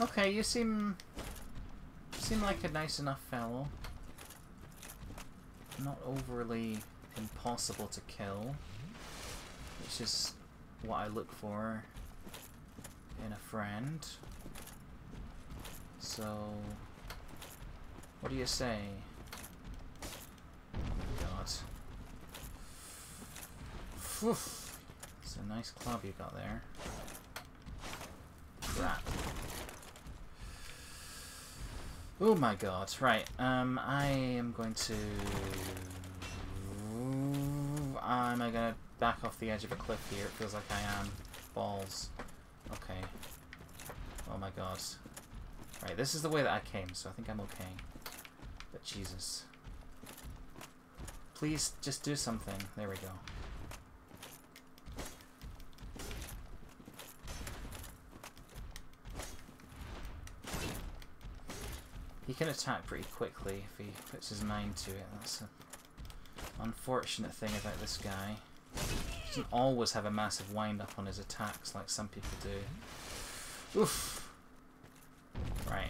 Okay, you seem like a nice enough fellow. Not overly impossible to kill, which is what I look for in a friend. So, what do you say? God. It's a nice club you got there. Crap. Oh my god. Right, I am going to... Am I gonna back off the edge of a cliff here? It feels like I am. balls. Okay. Oh my god. Right, this is the way that I came, so I think I'm okay. But Jesus. Please, just do something. There we go. He can attack pretty quickly if he puts his mind to it. That's an unfortunate thing about this guy. He doesn't always have a massive wind-up on his attacks like some people do. Oof! Right.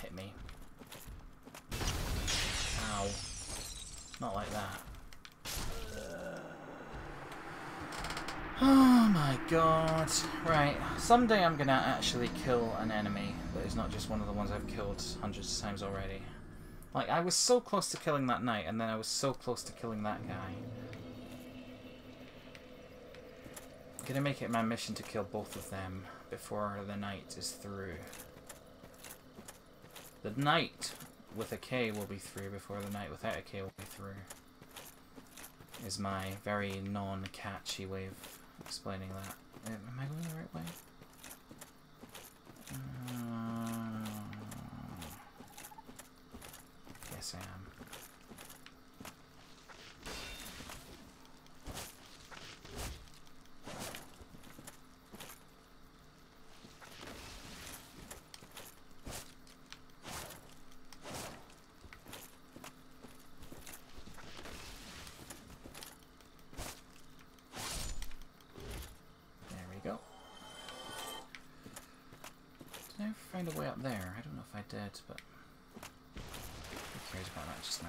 Hit me. Ow. Not like that. Oh my god. Right, someday I'm gonna actually kill an enemy that is not just one of the ones I've killed hundreds of times already. Like, I was so close to killing that knight, and then I was so close to killing that guy. I'm gonna make it my mission to kill both of them before the night is through. The night with a K will be through before the night without a K will be through. Is my very non-catchy way of explaining that. Am I going the right way? Yes, I am. There. I don't know if I did, but who cares about that just now?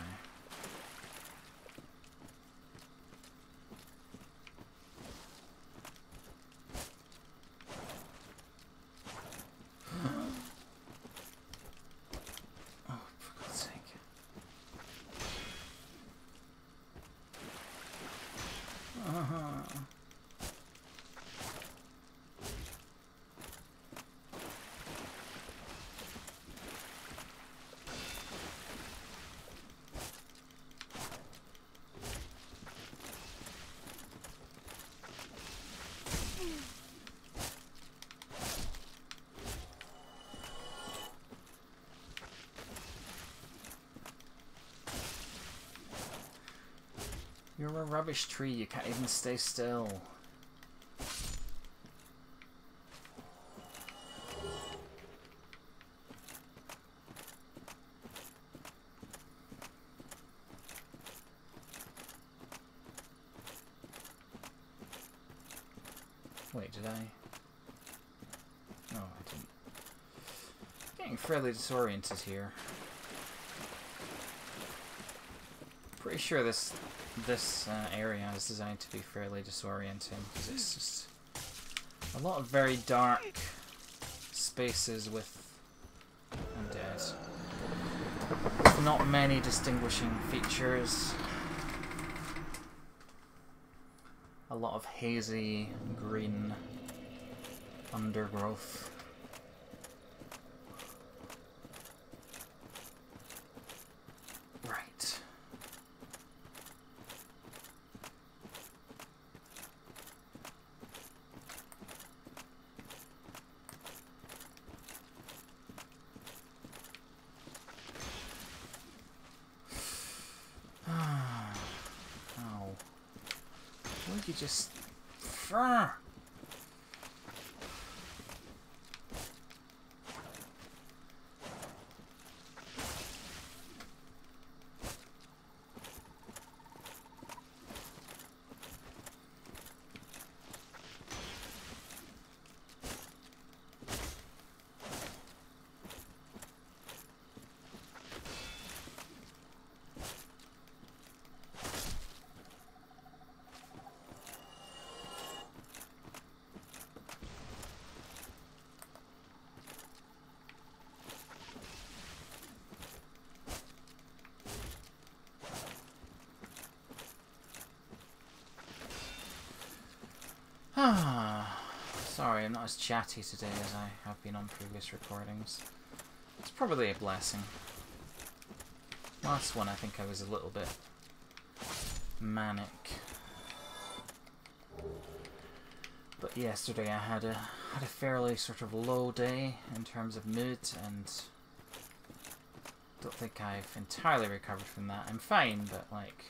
Oh, for God's sake. You're a rubbish tree, you can't even stay still. Wait, did I? No, I didn't. Getting fairly disoriented here. Pretty sure this area is designed to be fairly disorienting because it's just a lot of very dark spaces with undead. Not many distinguishing features. A lot of hazy green undergrowth. Just fur. Sorry, I'm not as chatty today as I have been on previous recordings. It's probably a blessing. Last one, I think I was a little bit manic. But yesterday I had a fairly sort of low day in terms of mood, and don't think I've entirely recovered from that. I'm fine, but like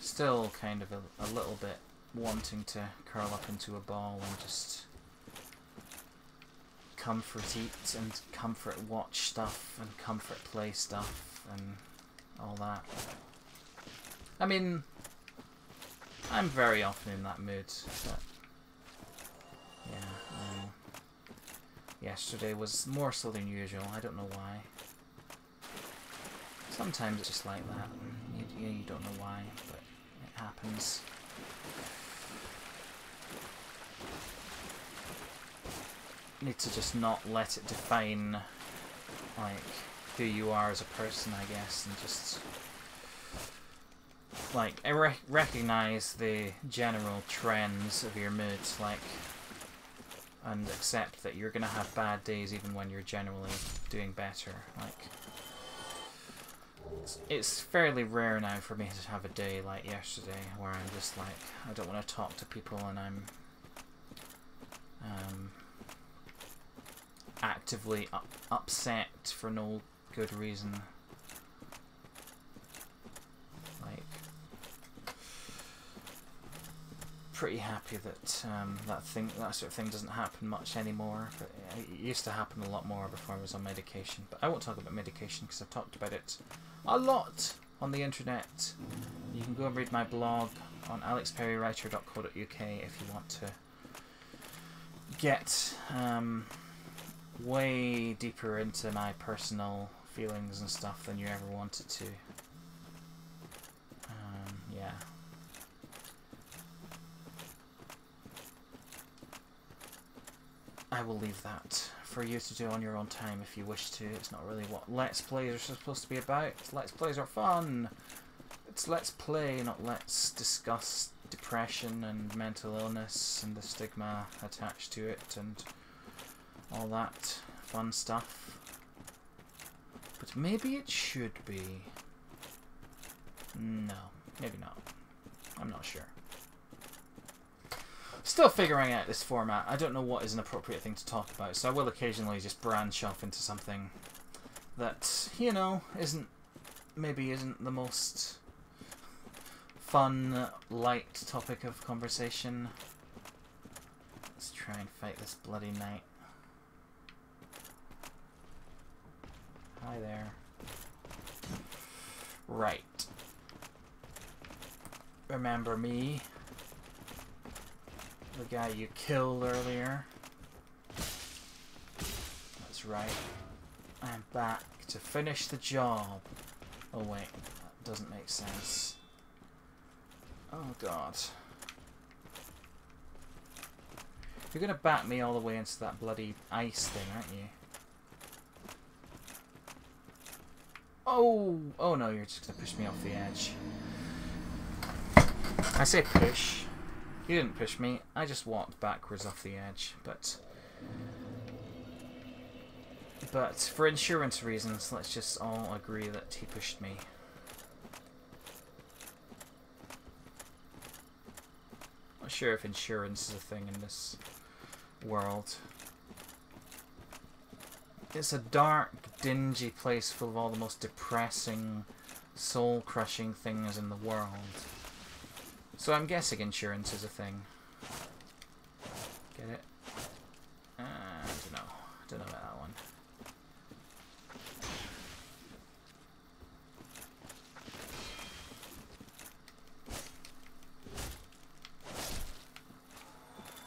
still kind of a little bit wanting to curl up into a ball and just comfort eat and comfort watch stuff and comfort play stuff and all that. I mean, I'm very often in that mood, but yeah, yesterday was more so than usual. I don't know why. Sometimes it's just like that, and you don't know why, but it happens. You need to just not let it define, like, who you are as a person, I guess, and just, like, recognize the general trends of your mood, like, and accept that you're gonna have bad days even when you're generally doing better. Like, it's fairly rare now for me to have a day like yesterday where I'm just like, I don't want to talk to people and I'm actively upset for no good reason. Like, pretty happy that that sort of thing doesn't happen much anymore. But it used to happen a lot more before I was on medication. But I won't talk about medication because I've talked about it a lot on the internet. You can go and read my blog on alexperrywriter.co.uk if you want to get way deeper into my personal feelings and stuff than you ever wanted to. Yeah. I will leave that for you to do on your own time if you wish to. It's not really what Let's Plays are supposed to be about. Let's Plays are fun! It's Let's Play, not Let's Discuss depression and mental illness and the stigma attached to it and all that fun stuff. But maybe it should be. No, maybe not. I'm not sure. Still figuring out this format. I don't know what is an appropriate thing to talk about, so I will occasionally just branch off into something that, you know, maybe isn't the most fun, light topic of conversation. Let's try and fight this bloody knight. Hi there. Right. Remember me? The guy you killed earlier. That's right. I'm back to finish the job. Oh wait, that doesn't make sense. Oh god. You're gonna bat me all the way into that bloody ice thing, aren't you? Oh! Oh no, you're just gonna push me off the edge. I say push. You didn't push me, I just walked backwards off the edge, but for insurance reasons, let's just all agree that he pushed me. Not sure if insurance is a thing in this world. It's a dark, dingy place full of all the most depressing, soul-crushing things in the world. So I'm guessing insurance is a thing. Get it? I don't know. Don't know about that one.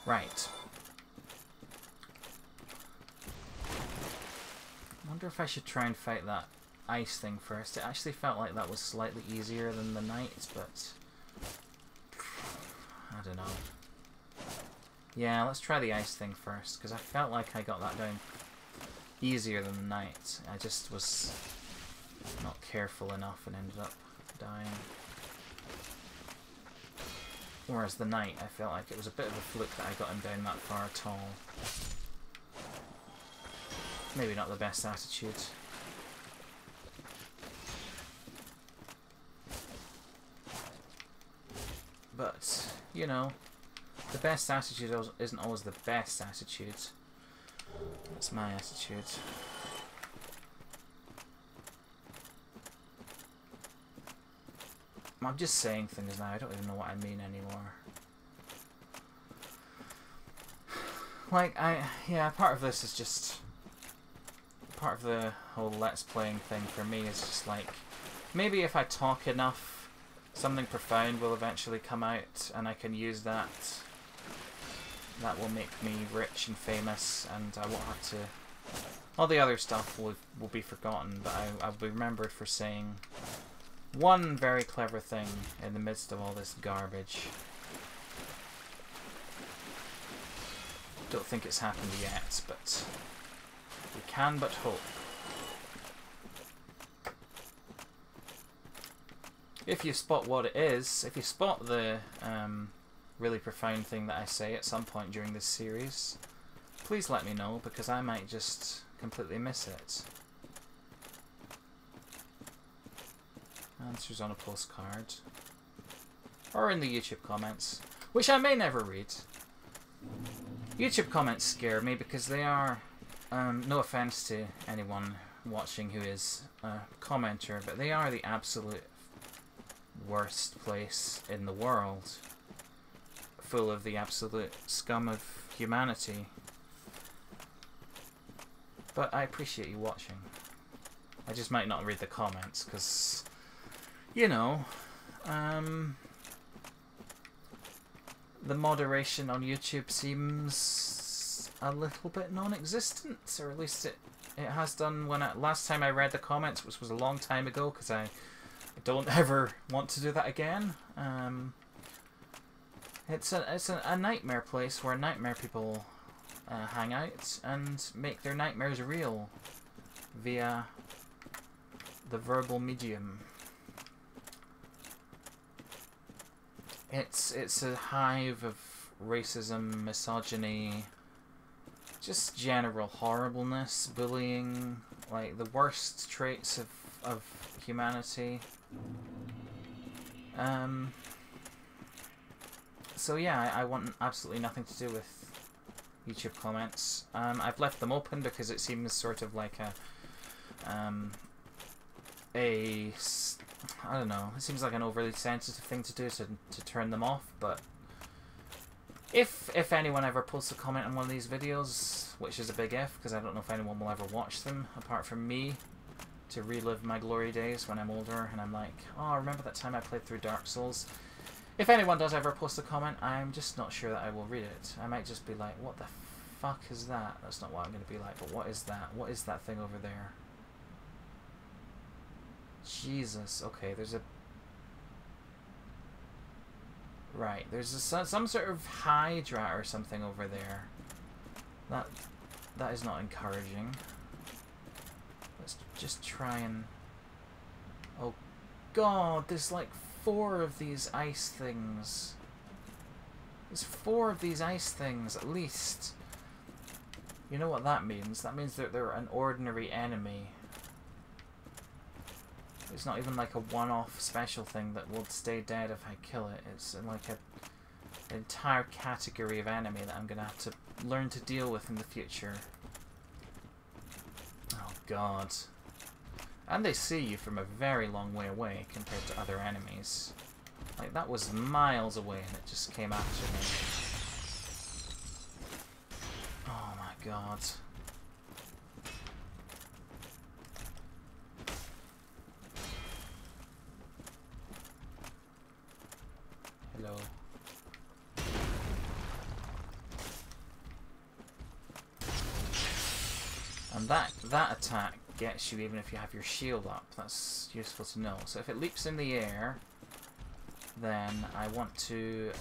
Right. I wonder if I should try and fight that ice thing first. It actually felt like that was slightly easier than the knight, but I don't know. Yeah, let's try the ice thing first, because I felt like I got that down easier than the knight. I just was not careful enough and ended up dying. Whereas the knight, I felt like it was a bit of a fluke that I got him down that far at all. Maybe not the best attitude. But, you know, The best attitude isn't always the best attitude. That's my attitude. I'm just saying things now, I don't even know what I mean anymore. Like, yeah, part of this is just... Part of the whole let's playing thing for me is just like... Maybe if I talk enough, something profound will eventually come out and I can use that. That will make me rich and famous and I won't have to... All the other stuff will be forgotten, but I'll be remembered for saying... One very clever thing in the midst of all this garbage. Don't think it's happened yet, but we can but hope. If you spot what it is, if you spot the really profound thing that I say at some point during this series, please let me know, because I might just completely miss it. Answers on a postcard. Or in the YouTube comments, which I may never read. YouTube comments scare me because they are, no offense to anyone watching who is a commenter, but they are the absolute worst place in the world. Full of the absolute scum of humanity. But I appreciate you watching. I just might not read the comments because... You know, the moderation on YouTube seems a little bit non-existent, or at least it has done when last time I read the comments, which was a long time ago, because I don't ever want to do that again. It's a nightmare place where nightmare people hang out and make their nightmares real via the verbal medium. It's a hive of racism, misogyny, just general horribleness, bullying, like the worst traits of humanity. So yeah, I want absolutely nothing to do with YouTube comments. I've left them open because it seems sort of like a I don't know, it seems like an overly sensitive thing to do, to turn them off, but if anyone ever posts a comment on one of these videos, which is a big if, because I don't know if anyone will ever watch them, apart from me, to relive my glory days when I'm older, and I'm like, oh, remember that time I played through Dark Souls? If anyone does ever post a comment, I'm just not sure that I will read it. I might just be like, what the fuck is that? That's not what I'm going to be like, but what is that? What is that thing over there? Jesus, okay, there's a... Right, there's some sort of Hydra or something over there. That is not encouraging. Let's just try and... Oh, God, there's like 4 of these ice things. There's 4 of these ice things, at least. You know what that means? That means that they're an ordinary enemy. It's not even like a one-off special thing that will stay dead if I kill it. It's like an entire category of enemy that I'm going to have to learn to deal with in the future. Oh, God. And they see you from a very long way away compared to other enemies. Like, that was miles away and it just came after me. Oh, my God. Hello. And that attack gets you even if you have your shield up. That's useful to know. So if it leaps in the air, then I want to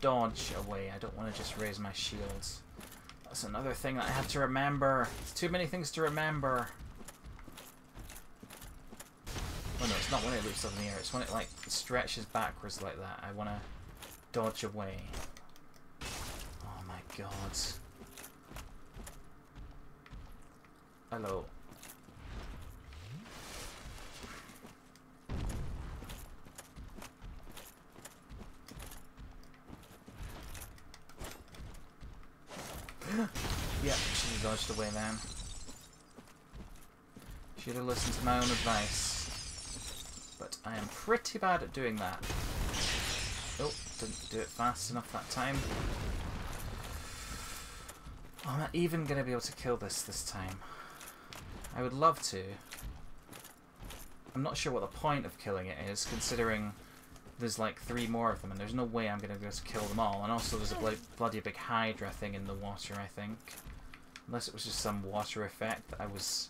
dodge away. I don't want to just raise my shields. That's another thing that I have to remember. It's too many things to remember. Oh no, it's not when it leaps up in the air, it's when it, like, stretches backwards like that. I want to dodge away. Oh my God. Hello. she dodged away then. Should have listened to my own advice. But I am pretty bad at doing that. Oh, didn't do it fast enough that time. Oh, I'm not even going to be able to kill this time. I would love to. I'm not sure what the point of killing it is, considering there's like 3 more of them, and there's no way I'm going to be able to kill them all. And also there's a bloody big Hydra thing in the water, I think. Unless it was just some water effect that it was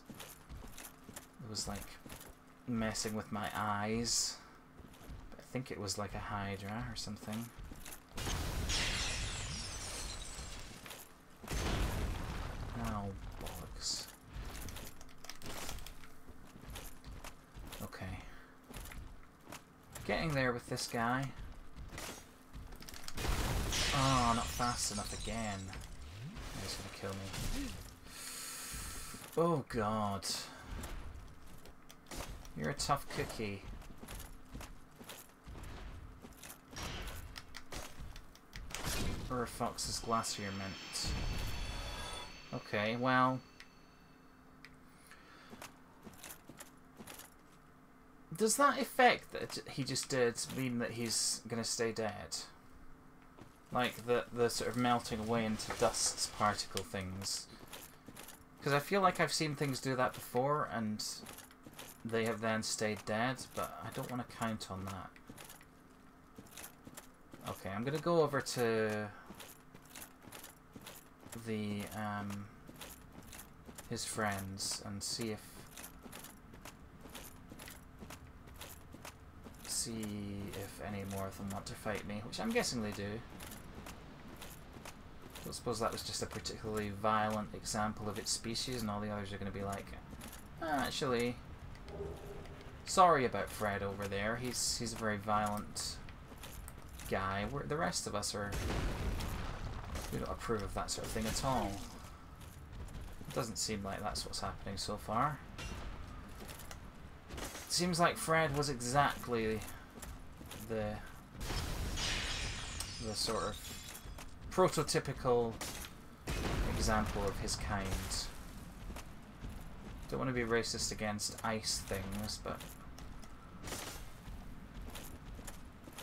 like messing with my eyes. But I think it was like a Hydra or something. Oh, bollocks. Okay. Getting there with this guy. Oh, not fast enough again. He's gonna kill me. Oh god. You're a tough cookie. Or a fox's glacier mint. Okay, well. Does that effect that he just did mean that he's going to stay dead? Like the sort of melting away into dust particle things? Because I feel like I've seen things do that before and they have then stayed dead, but I don't want to count on that. Okay, I'm going to go over to the his friends and see if any more of them want to fight me, which I'm guessing they do. I don't suppose that was just a particularly violent example of its species, and all the others are going to be like, actually, sorry about Fred over there. He's a very violent guy. The rest of us are. We don't approve of that sort of thing at all. It doesn't seem like that's what's happening so far. It seems like Fred was exactly the sort of prototypical example of his kind. Don't want to be racist against ice things, but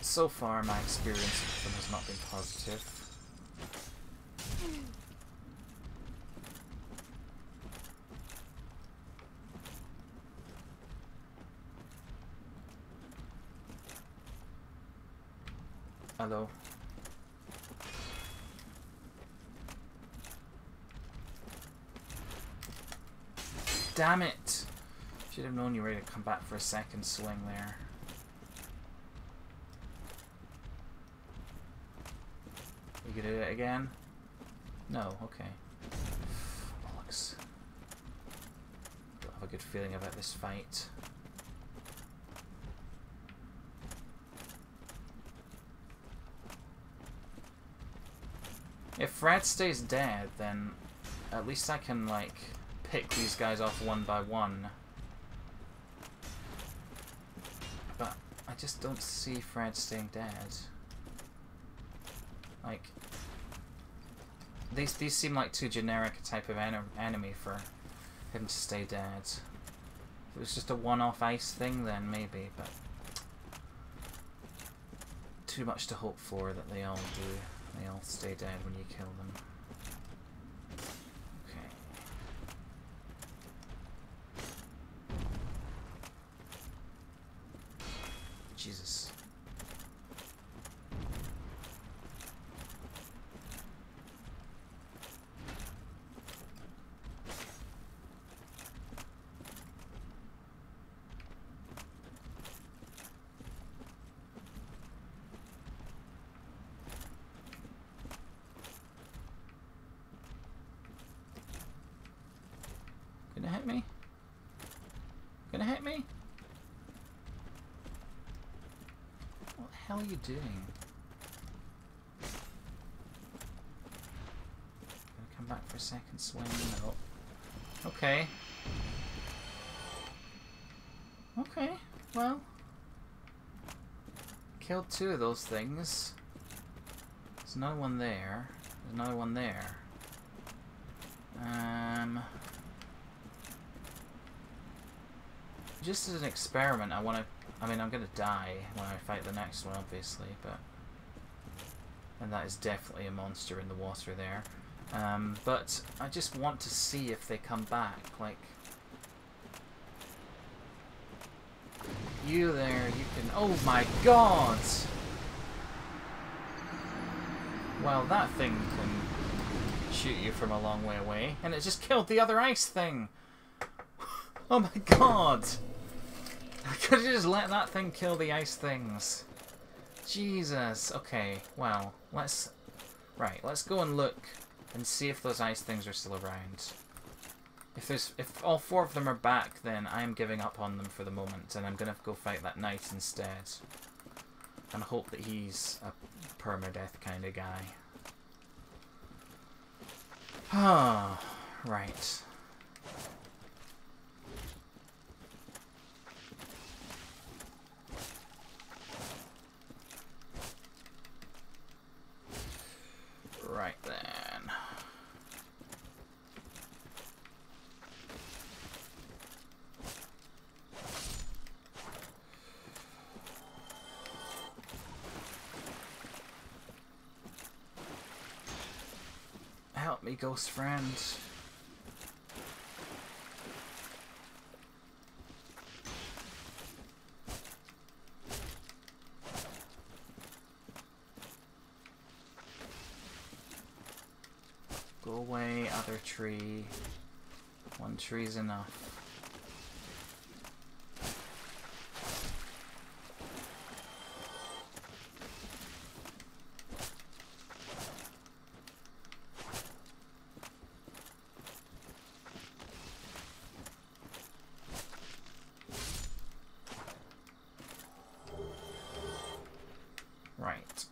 so far my experience with them has not been positive. Hello. Damn it! Should have known you were ready to come back for a second swing there. You gonna do it again? No, okay. Bollocks. Don't have a good feeling about this fight. If Fred stays dead, then at least I can, like, pick these guys off one by one. But I just don't see Fred staying dead. Like, these seem like too generic a type of enemy for him to stay dead. If it was just a one-off ice thing, then maybe, but too much to hope for that they all do. They all stay dead when you kill them. Okay. Jesus. Gonna hit me? What the hell are you doing? Gonna come back for a second swing? No. Okay. Okay, well. Killed 2 of those things. There's another one there. There's another one there. Just as an experiment, I want to... I mean, I'm going to die when I fight the next one, obviously, but... And that is definitely a monster in the water there. But I just want to see if they come back, like... You there, you can... Oh my god! Well, that thing can shoot you from a long way away. And it just killed the other ice thing! Oh my god! I could have just let that thing kill the ice things. Jesus. Okay, well, let's... Right, let's go and look and see if those ice things are still around. If all four of them are back, then I'm giving up on them for the moment, and I'm going to go fight that knight instead. And hope that he's a permadeath kind of guy. Ah, right. Right then. Help me, ghost friend. Tree. One tree's enough. Right.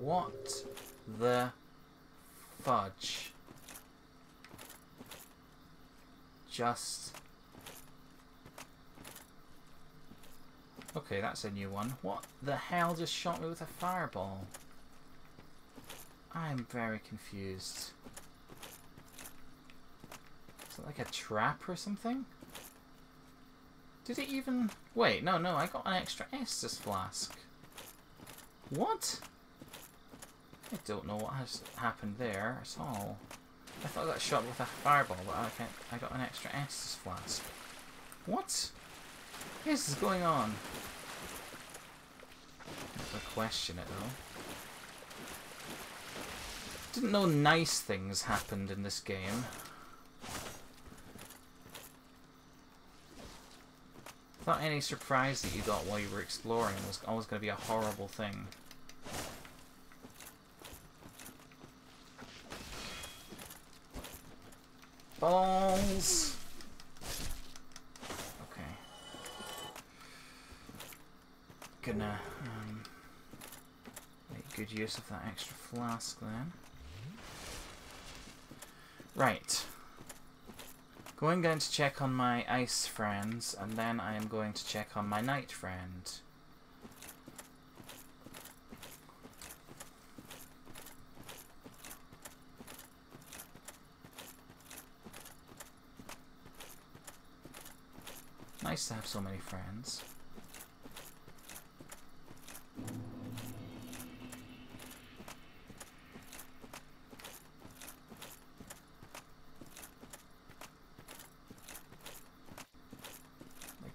What the fudge just... Okay, that's a new one. What the hell just shot me with a fireball? I'm very confused. Is it like a trap or something? Did it even... Wait, no, I got an extra Estus Flask. What? I don't know what has happened there at all. I thought I got shot with a fireball, but I got an extra Estus Flask. What is going on? I'll question it though. Didn't know nice things happened in this game. Thought any surprise that you got while you were exploring was always going to be a horrible thing. Balls. Okay. Gonna make good use of that extra flask then. Right. Going to check on my ice friends, and then I am going to check on my night friend. Nice to have so many friends.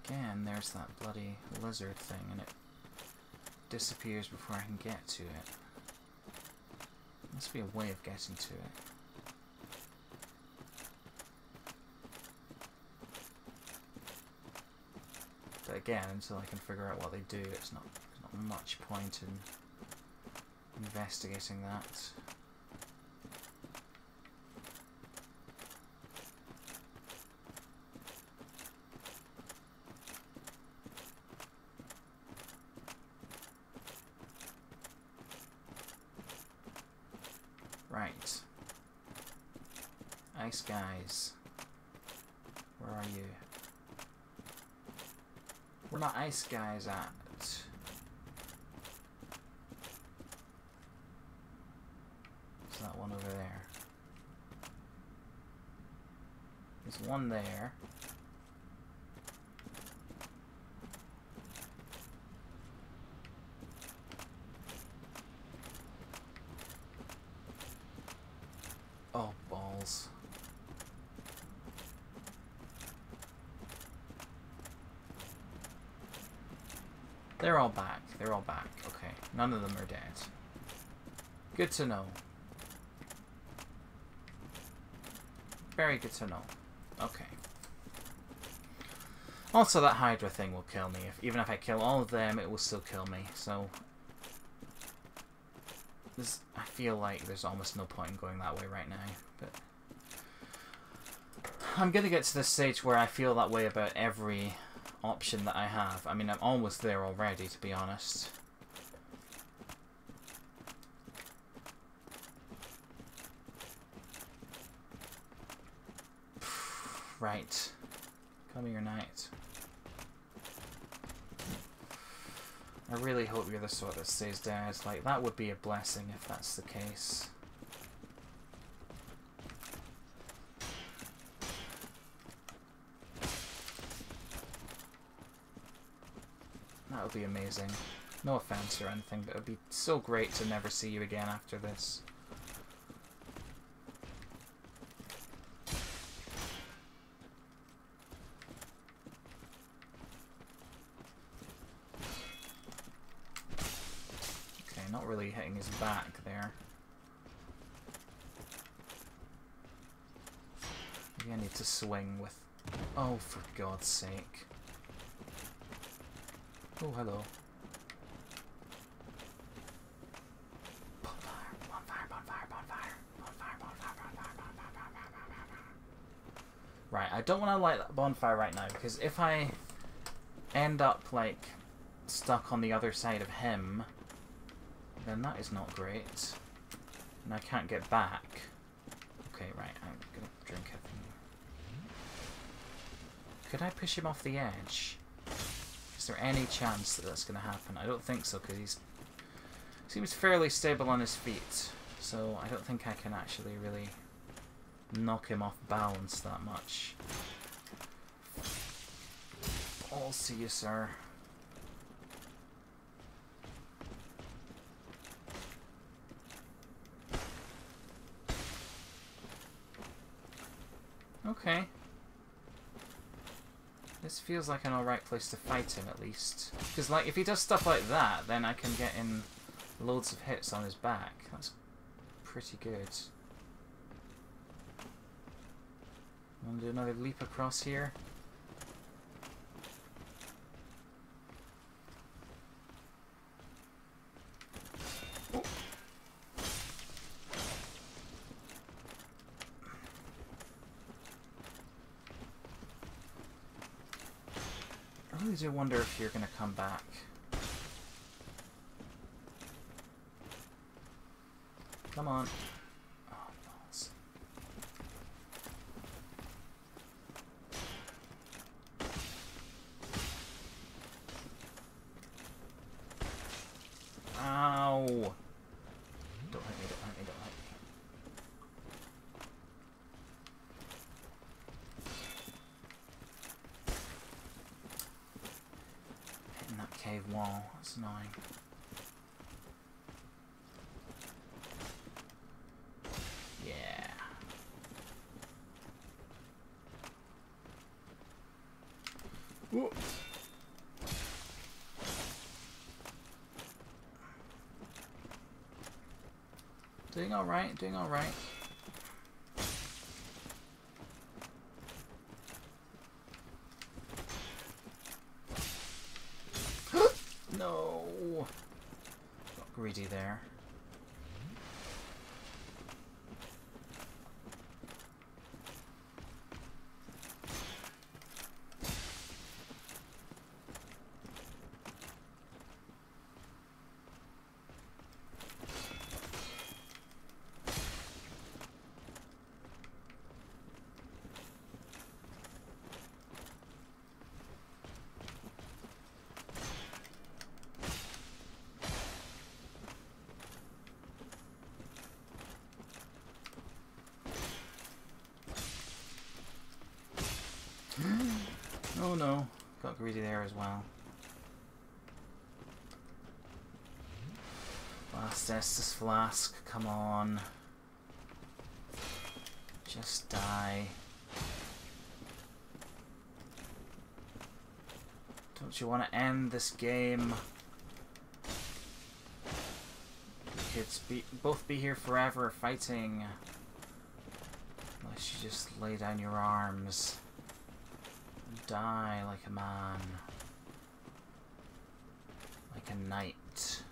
Again, there's that bloody lizard thing, and it disappears before I can get to it. Must be a way of getting to it. Again, until I can figure out what they do, it's not much point in investigating that. Right. Ice guys. Where are you? We're not ice guys at. that one over there. There's one there. Oh, balls. They're all back. They're all back. Okay. None of them are dead. Good to know. Very good to know. Okay. Also, that Hydra thing will kill me. Even if I kill all of them, it will still kill me. So, this, I feel like there's almost no point in going that way right now. But I'm going to get to this stage where I feel that way about every option that I have. I mean, I'm almost there already, to be honest. Right. Come here, knight. I really hope you're the sort that stays dead. Like, that would be a blessing if that's the case. That would be amazing. No offense or anything, but it would be so great to never see you again after this. Hitting his back there. Maybe I need to swing with... Oh, for God's sake. Oh, hello. Bonfire, bonfire, bonfire, bonfire, bonfire, bonfire, bonfire, bonfire. Right, I don't want to light that bonfire right now, because if I end up, like, stuck on the other side of him... Then that is not great. And I can't get back. Okay, right, I'm gonna drink it. Could I push him off the edge? Is there any chance that that's gonna happen? I don't think so, because he seems fairly stable on his feet. So I don't think I can actually really knock him off balance that much. I'll see you, sir. Okay. This feels like an alright place to fight him, at least. Because, like, if he does stuff like that, then I can get in loads of hits on his back. That's pretty good. I'm gonna do another leap across here. I wonder if you're going to come back. Come on. Oh, balls. Ow. Don't hit me, don't hit me, don't hit me. Cave wall. That's annoying. Yeah. Whoa. Doing all right. Doing all right. Greedy there. no. Got greedy there as well. Last Estus Flask, come on. Just die. Don't you want to end this game? We could both be here forever fighting. Unless you just lay down your arms. And die like a man. Like a knight. It's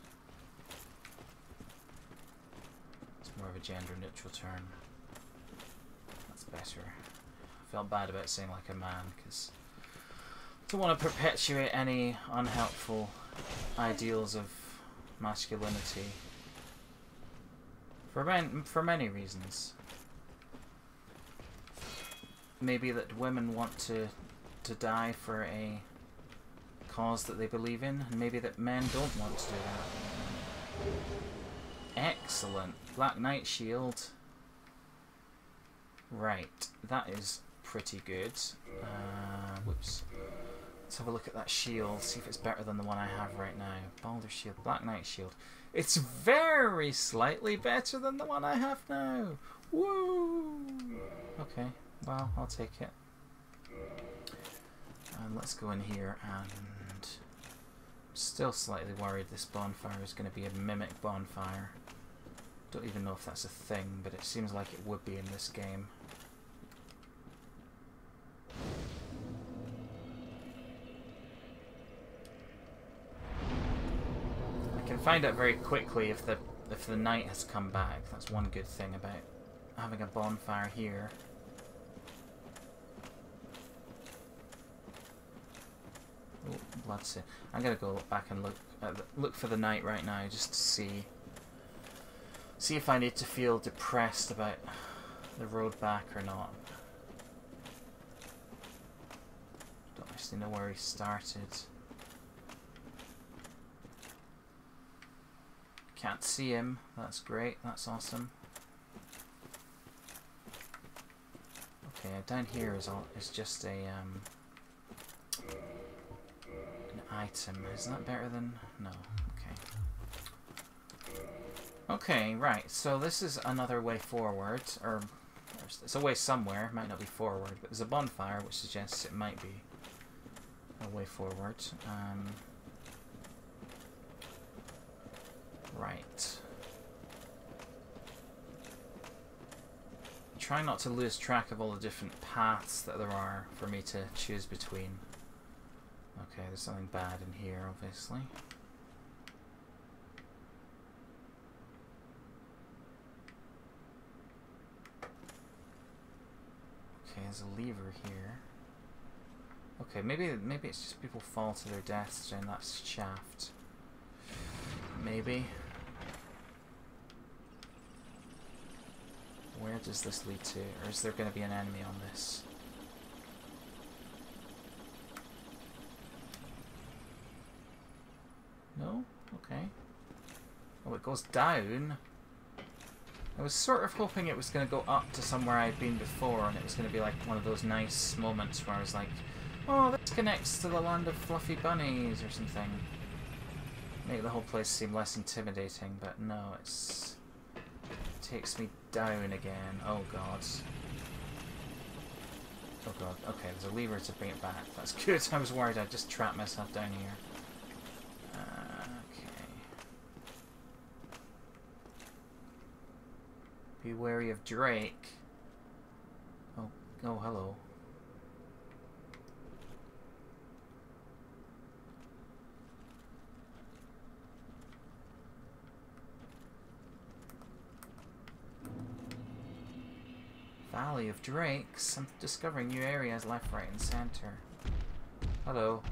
more of a gender-neutral term. That's better. I felt bad about saying like a man, because I don't want to perpetuate any unhelpful ideals of masculinity. For many reasons. Maybe that women want to die for a cause that they believe in, and maybe that men don't want to do that. Excellent. Black Knight shield. Right. That is pretty good. Whoops. Let's have a look at that shield, see if it's better than the one I have right now. Baldur shield. Black Knight shield. It's very slightly better than the one I have now. Woo! Okay. Well, I'll take it. And let's go in here and... I'm still slightly worried this bonfire is going to be a mimic bonfire. Don't even know if that's a thing, but it seems like it would be in this game. I can find out very quickly if the night has come back. That's one good thing about having a bonfire here. Bloodstained. I'm gonna go back and look for the night right now, just to see if I need to feel depressed about the road back or not. Don't actually know where he started. Can't see him. That's great. That's awesome. Okay, down here is just a item. Is that better than... no. Okay. Okay, right. So this is another way forward. Or it's a way somewhere. It might not be forward. But there's a bonfire, which suggests it might be a way forward. Right. Try not to lose track of all the different paths that there are for me to choose between. Okay, there's something bad in here, obviously. Okay, there's a lever here. Okay, maybe it's just people fall to their deaths during that shaft. Maybe. Where does this lead to? Or is there going to be an enemy on this? No? Okay. Oh, it goes down. I was sort of hoping it was going to go up to somewhere I'd been before, and it was going to be like one of those nice moments where I was like, oh, this connects to the land of fluffy bunnies or something. Make the whole place seem less intimidating, but no, it takes me down again. Oh, God. Oh, God. Okay, there's a lever to bring it back. That's good. I was worried I'd just trap myself down here. Be wary of Drake. Oh, hello. Valley of Drakes. I'm discovering new areas left, right, and center. Hello.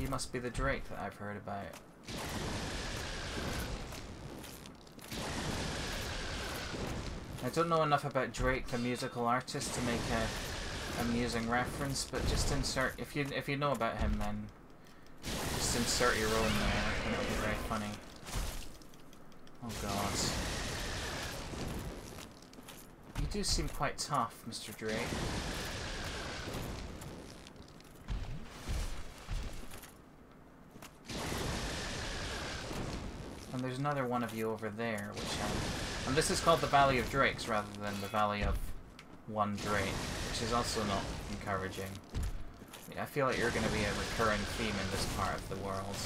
You must be the Drake that I've heard about. I don't know enough about Drake, the musical artist, to make an amusing reference, but just insert, if you know about him, then just insert your own there. I think it'll be very funny. Oh God, you do seem quite tough, Mr. Drake. there's another one of you over there, which and this is called the Valley of Drakes rather than the Valley of One Drake, which is also not encouraging. I feel like you're going to be a recurring theme in this part of the world.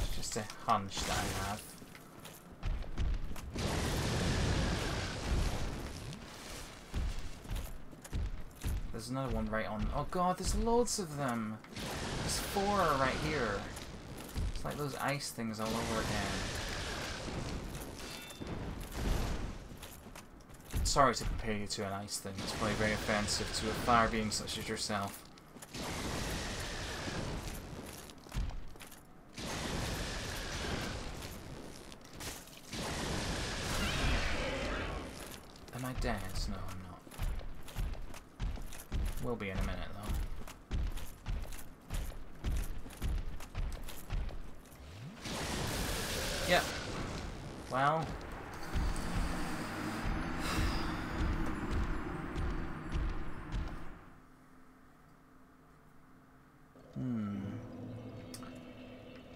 It's just a hunch that I have. There's another one right on... Oh god, there's loads of them! There's four right here. It's like those ice things all over again. Sorry to compare you to an ice thing. It's probably very offensive to a fire being such as yourself. Am I dead? No, I'm not. Will be in a minute, though. Yep. Well.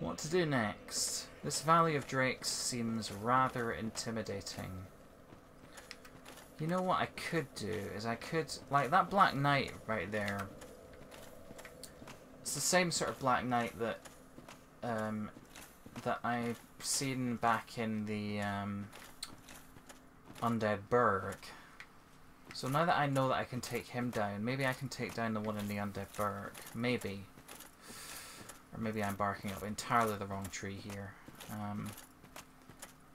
What to do next? This Valley of Drakes seems rather intimidating. You know what I could do is I could, like that Black Knight right there, it's the same sort of Black Knight that that I've seen back in the Undead Burg. So now that I know that I can take him down, maybe I can take down the one in the Undead Burg. Maybe. Or maybe I'm barking up entirely the wrong tree here.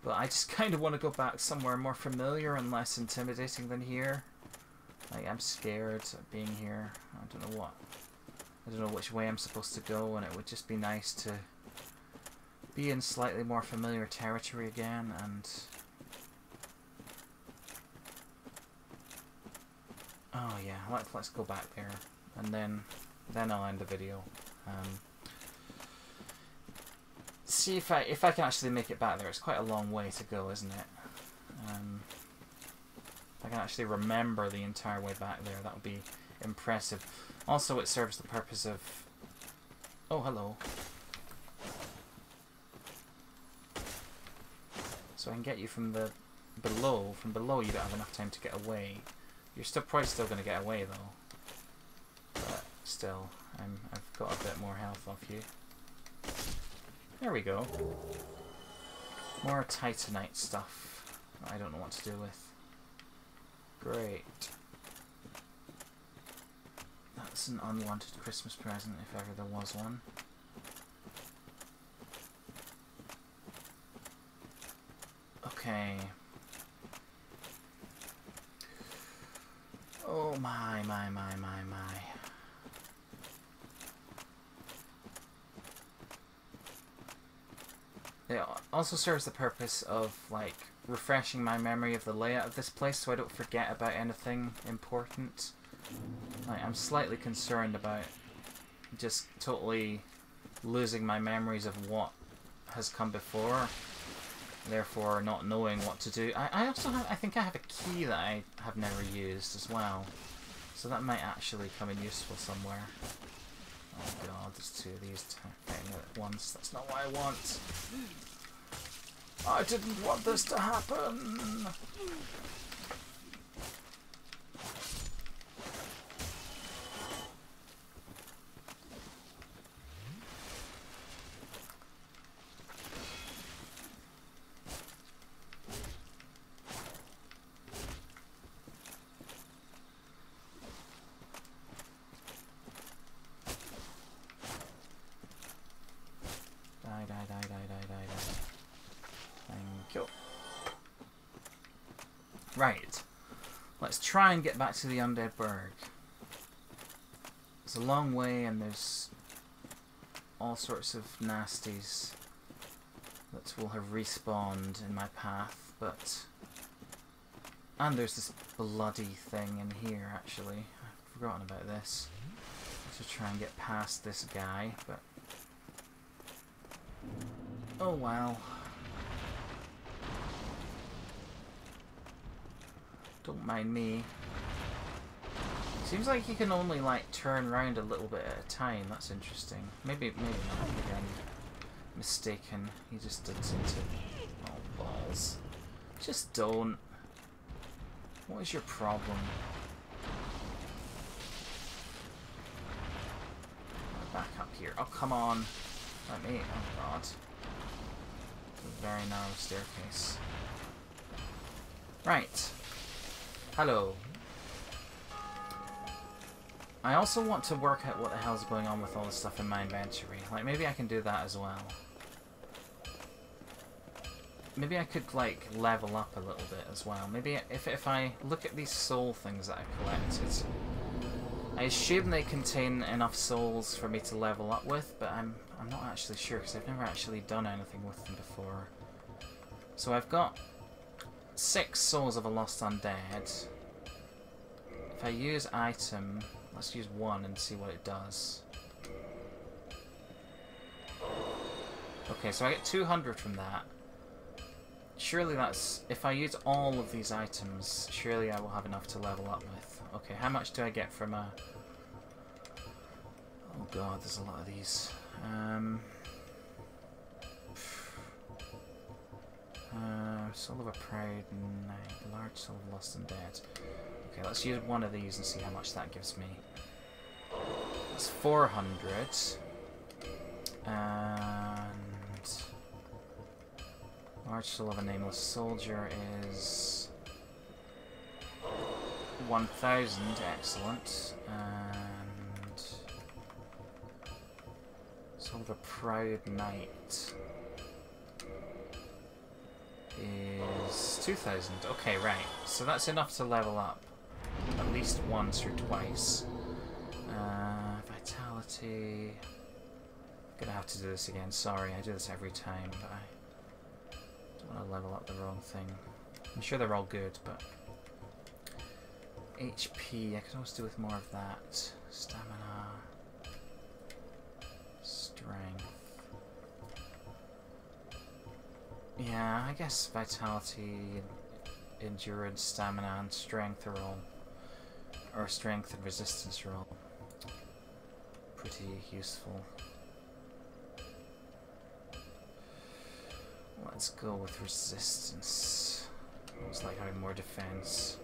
But I just kind of want to go back somewhere more familiar and less intimidating than here. Like, I'm scared of being here. I don't know what. I don't know which way I'm supposed to go, and it would just be nice to be in slightly more familiar territory again, and... Oh yeah, let's go back there, and then I'll end the video. See if I can actually make it back there. It's quite a long way to go, isn't it? If I can actually remember the entire way back there, that would be impressive. Also, it serves the purpose of... Oh, hello. So I can get you from the below. From below, you don't have enough time to get away. You're still probably still going to get away, though. But still, I've got a bit more health off you. There we go. More Titanite stuff that I don't know what to do with. Great. That's an unwanted Christmas present, if ever there was one. Okay. Oh my, my, my, my, my. It also serves the purpose of, like, refreshing my memory of the layout of this place so I don't forget about anything important. Like, I'm slightly concerned about just totally losing my memories of what has come before, therefore not knowing what to do. I also have, I think I have a key that I have never used as well, so that might actually come in useful somewhere. Oh god, there's two of these attacking at once. That's not what I want. I didn't want this to happen! Right, let's try and get back to the Undead Burg. It's a long way and there's all sorts of nasties that will have respawned in my path, but... And there's this bloody thing in here, actually. I've forgotten about this. To try and get past this guy, but... Oh well. Don't mind me. Seems like you can only like turn around a little bit at a time. That's interesting. Maybe not. Again, mistaken. He just ducks into... Oh, balls. Just don't. What is your problem? Back up here. Oh, come on. Let me. Oh, God. A very narrow staircase. Right. Hello. I also want to work out what the hell's going on with all the stuff in my inventory. Like, maybe I can do that as well. Maybe I could, like, level up a little bit as well. Maybe if I look at these soul things that I collected, I assume they contain enough souls for me to level up with, but I'm not actually sure because I've never actually done anything with them before. So I've got 6 souls of a lost undead. If I use item, let's use one and see what it does. Okay, so I get 200 from that. Surely that's... If I use all of these items, surely I will have enough to level up with. Okay, how much do I get from a... Oh god, there's a lot of these. Soul of a Proud Knight. Large Soul of Lost and Dead. Okay, let's use one of these and see how much that gives me. That's 400. And... Large Soul of a Nameless Soldier is 1,000, excellent. And Soul of a Proud Knight is 2,000. Okay, right. So that's enough to level up at least once or twice. Vitality. I'm gonna have to do this again. Sorry, I do this every time, but I want to level up the wrong thing. I'm sure they're all good, but... HP, I could always do with more of that. Stamina. Strength. Yeah, I guess vitality, endurance, stamina, and strength are all... Or strength and resistance are all pretty useful. Let's go with resistance. It's like having more defense.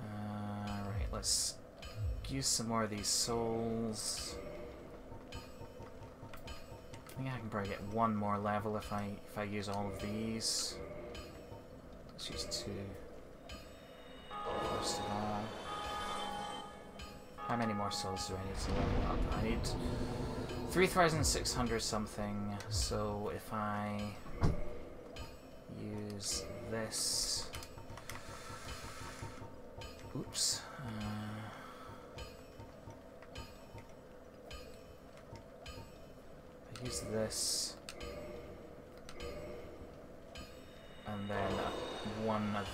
Right, let's use some more of these souls. I think I can probably get one more level if I use all of these. Let's use 2. First of all. How many more souls do I need to level up? I need 3,600 something, so if I use this... Oops. I use this, and then one of...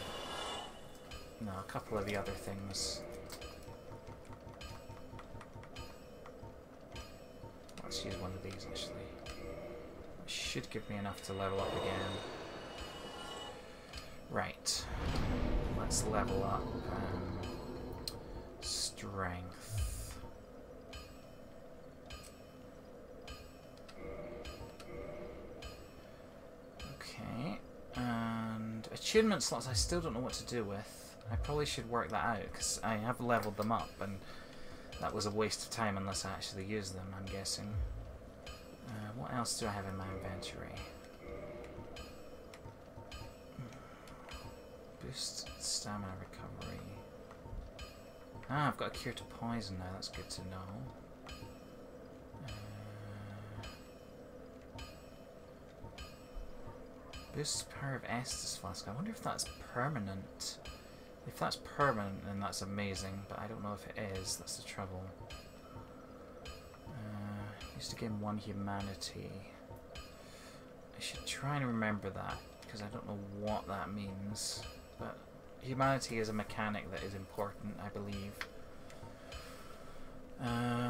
No, a couple of the other things. Let's use one of these, actually. That should give me enough to level up again. Right. Let's level up. Strength. Okay. And attunement slots I still don't know what to do with. I probably should work that out, because I have leveled them up, and... That was a waste of time unless I actually used them, I'm guessing. What else do I have in my inventory? Boost stamina recovery. Ah, I've got a cure to poison now, that's good to know. Boost power of Estus Flask. I wonder if that's permanent. If that's permanent, then that's amazing, but I don't know if it is. That's the trouble. Used to gain 1 humanity. I should try and remember that, because I don't know what that means. But humanity is a mechanic that is important, I believe.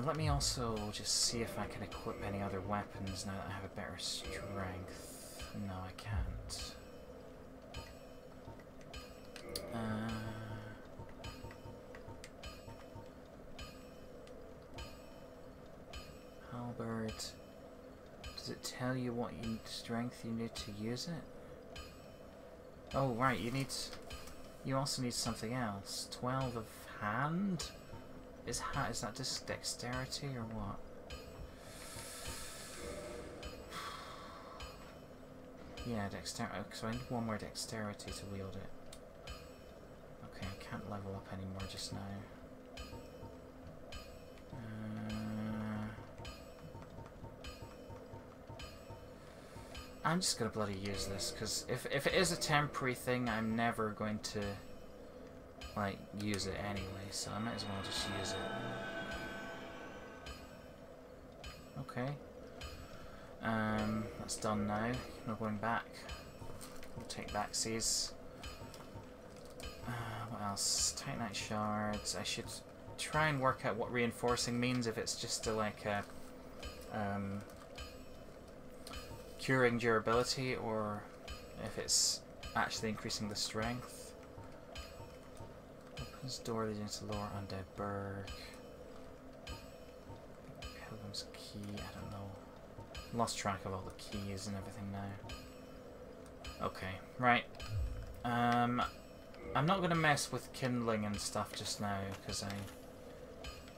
Let me also just see if I can equip any other weapons now that I have a better strength. No, I can't. Halberd. Does it tell you what strength you need to use it? Oh, right, you need... You also need something else. 12 of hand? Is that just dexterity or what? Yeah, dexterity. So I need one more dexterity to wield it. Okay, I can't level up anymore just now. I'm just gonna bloody use this, because if it is a temporary thing, I'm never going to, like, use it anyway, so I might as well just use it. Okay. That's done now. No going back. We'll take backsies. What else? Titanite shards. I should try and work out what reinforcing means, if it's just to, like, a, curing durability, or if it's actually increasing the strength. Opens door leading to lower Undead Burg. Pilgrim's Key, I don't know. Lost track of all the keys and everything now. Okay, right. I'm not gonna mess with kindling and stuff just now, because I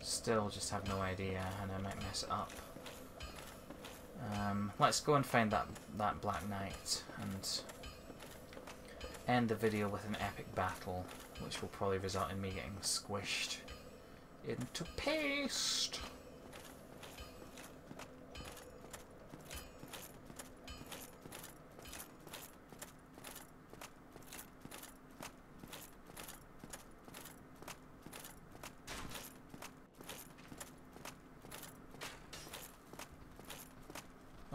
still just have no idea and I might mess it up. Let's go and find that Black Knight and end the video with an epic battle, which will probably result in me getting squished into paste.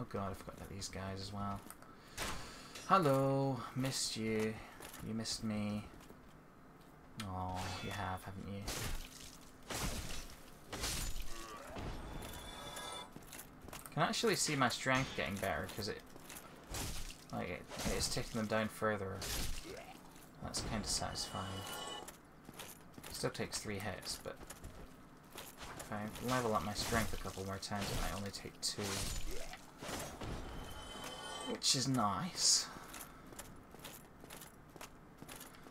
God, I forgot about these guys as well. Hello, missed you. You missed me. Oh, you have, haven't you? I can actually see my strength getting better because it's taking them down further. That's kind of satisfying. Still takes 3 hits, but if I level up my strength a couple more times, it might only take 2. Which is nice.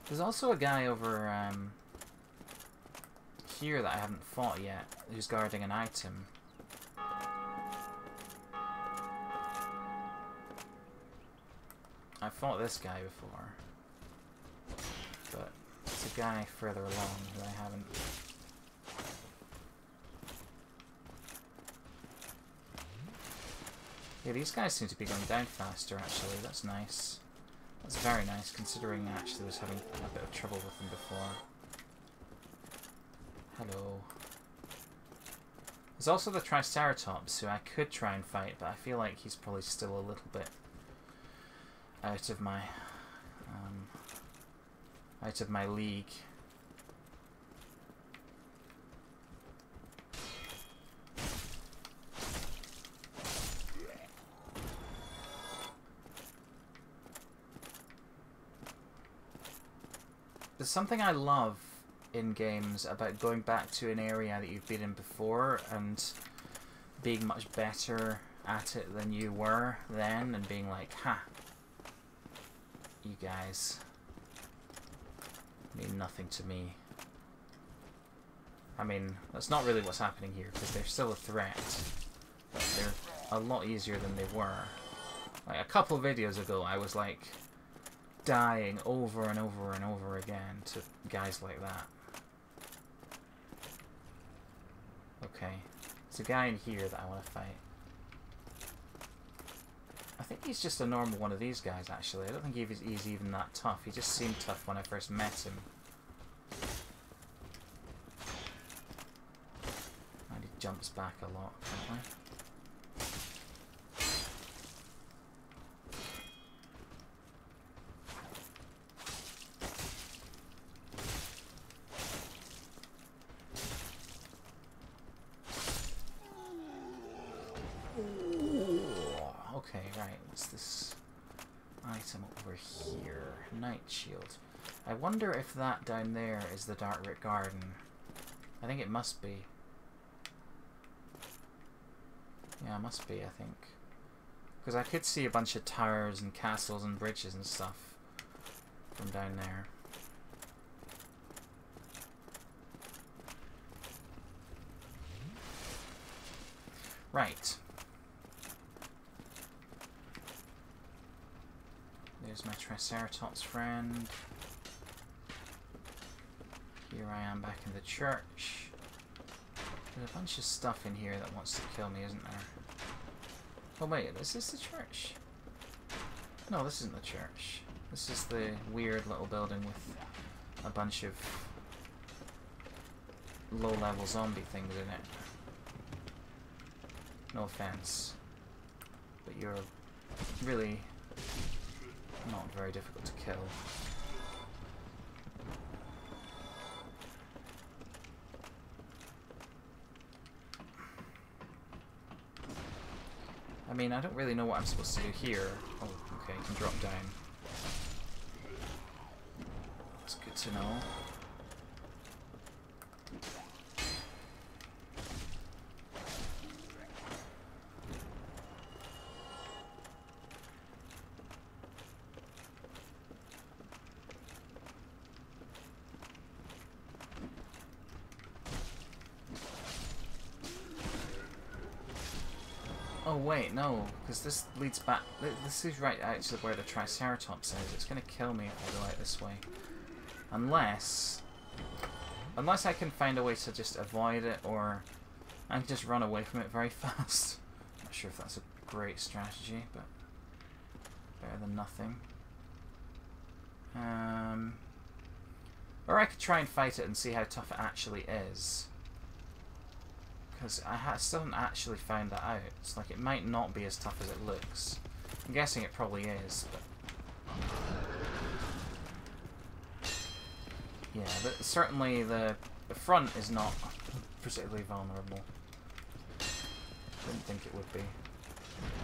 There's also a guy over here that I haven't fought yet, who's guarding an item. I fought this guy before, but it's a guy further along that I haven't. Yeah, these guys seem to be going down faster, actually. That's nice. That's very nice, considering I actually was having a bit of trouble with them before. Hello. There's also the Triceratops, who I could try and fight, but I feel like he's probably still a little bit out of my league. There's something I love in games about going back to an area that you've been in before and being much better at it than you were then, and being like, ha, you guys mean nothing to me. I mean, that's not really what's happening here, because they're still a threat, but they're a lot easier than they were. Like, a couple videos ago, I was like, dying over and over and over again to guys like that. Okay. There's a guy in here that I want to fight. I think he's just a normal one of these guys, actually. I don't think he's even that tough. He just seemed tough when I first met him. And he jumps back a lot, apparently. Shield. I wonder if that down there is the Darkroot Garden. I think it must be. Yeah, it must be, I think. Because I could see a bunch of towers and castles and bridges and stuff from down there. Right. There's my Triceratops friend. Here I am back in the church. There's a bunch of stuff in here that wants to kill me, isn't there? Oh wait, is this the church? No, this isn't the church. This is the weird little building with a bunch of low-level zombie things in it. No offense, but you're really not very difficult to kill. I mean, I don't really know what I'm supposed to do here. Oh, okay, you can drop down. That's good to know. Oh wait, no, because this leads back, this is right out to where the Triceratops is. It's going to kill me if I go out this way. Unless I can find a way to just avoid it, or I can just run away from it very fast. Not sure if that's a great strategy, but better than nothing. Or I could try and fight it and see how tough it actually is. Because I still haven't actually found that out. It's like it might not be as tough as it looks. I'm guessing it probably is, but... yeah, but certainly the front is not particularly vulnerable. Didn't think it would be.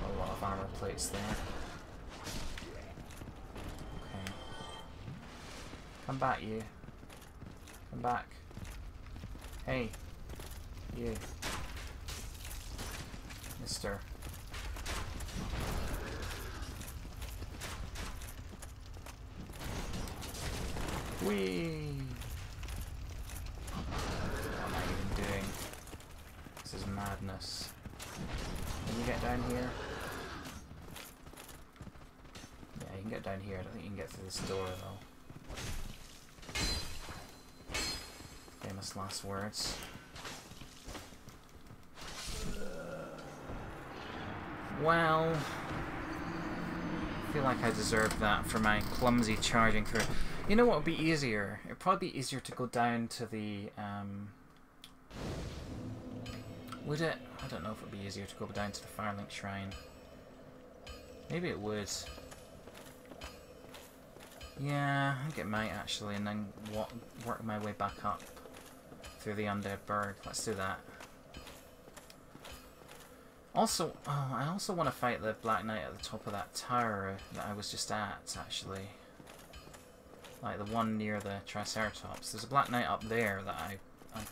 A lot of armor plates there. Okay. Come back, you. Come back. Hey. You. Mister. Whee! What am I even doing? This is madness. Can you get down here? Yeah, you can get down here. I don't think you can get through this door, though. Famous last words. Well, I feel like I deserve that for my clumsy charging through. You know what would be easier? It'd probably be easier to go down to the, would it? I don't know if it'd be easier to go down to the Firelink Shrine. Maybe it would. Yeah, I think it might actually, and then work my way back up through the Undead Burg. Let's do that. Also, oh, I also want to fight the Black Knight at the top of that tower that I was just at, actually. Like the one near the Triceratops. There's a Black Knight up there that I